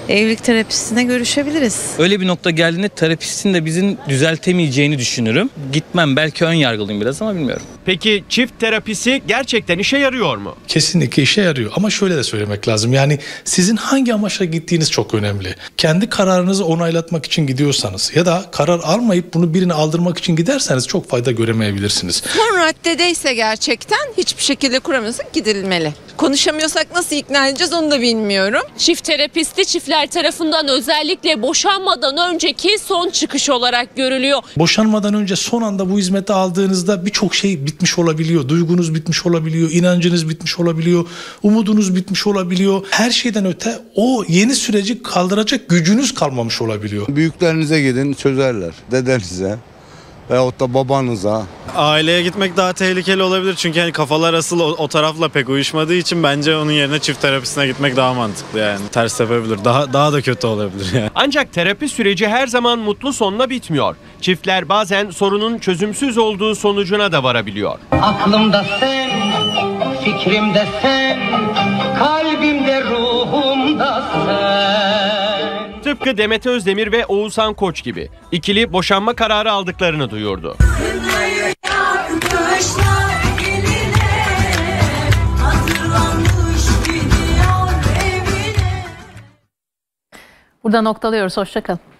evlilik terapisine görüşebiliriz. Öyle bir nokta geldiğinde terapistin de bizim düzeltemeyeceğini düşünürüm. Gitmem, belki ön yargılıyım biraz ama bilmiyorum. Peki çift terapisi gerçekten işe yarıyor mu? Kesinlikle işe yarıyor ama şöyle de söylemek lazım. Yani sizin hangi amaçla gittiğiniz çok önemli. Kendi kararınızı onaylatmak için gidiyorsanız ya da karar almayıp bunu birine aldırmak için giderseniz çok fayda göremeyebilirsiniz. Son raddedeyse gerçekten hiçbir şekilde kuramıyorsak gidilmeli. Konuşamıyorsak nasıl ikna edeceğiz onu da bilmiyorum. Çift terapisti çiftler tarafından özellikle boşanmadan önceki son çıkış olarak görülüyor. Boşanmadan önce son anda bu hizmeti aldığınızda birçok şey bitmiş olabiliyor. Duygunuz bitmiş olabiliyor, inancınız bitmiş olabiliyor, umudunuz bitmiş olabiliyor. Her şeyden öte o yeni süreci kaldıracak gücünüz kalmamış olabiliyor. Büyüklerinize gidin, çözerler. Dedenize veyahut da babanıza. Aileye gitmek daha tehlikeli olabilir çünkü hani kafalar asıl o, o tarafla pek uyuşmadığı için bence onun yerine çift terapisine gitmek daha mantıklı yani. Ters tepebilir, daha, daha da kötü olabilir yani. Ancak terapi süreci her zaman mutlu sonla bitmiyor. Çiftler bazen sorunun çözümsüz olduğu sonucuna da varabiliyor. Aklımda sen, fikrimde sen, kalbimde ruhumda sen. Tıpkı Demet Özdemir ve Oğuzhan Koç gibi ikili boşanma kararı aldıklarını duyurdu. Burada noktalıyoruz. Hoşça kalın.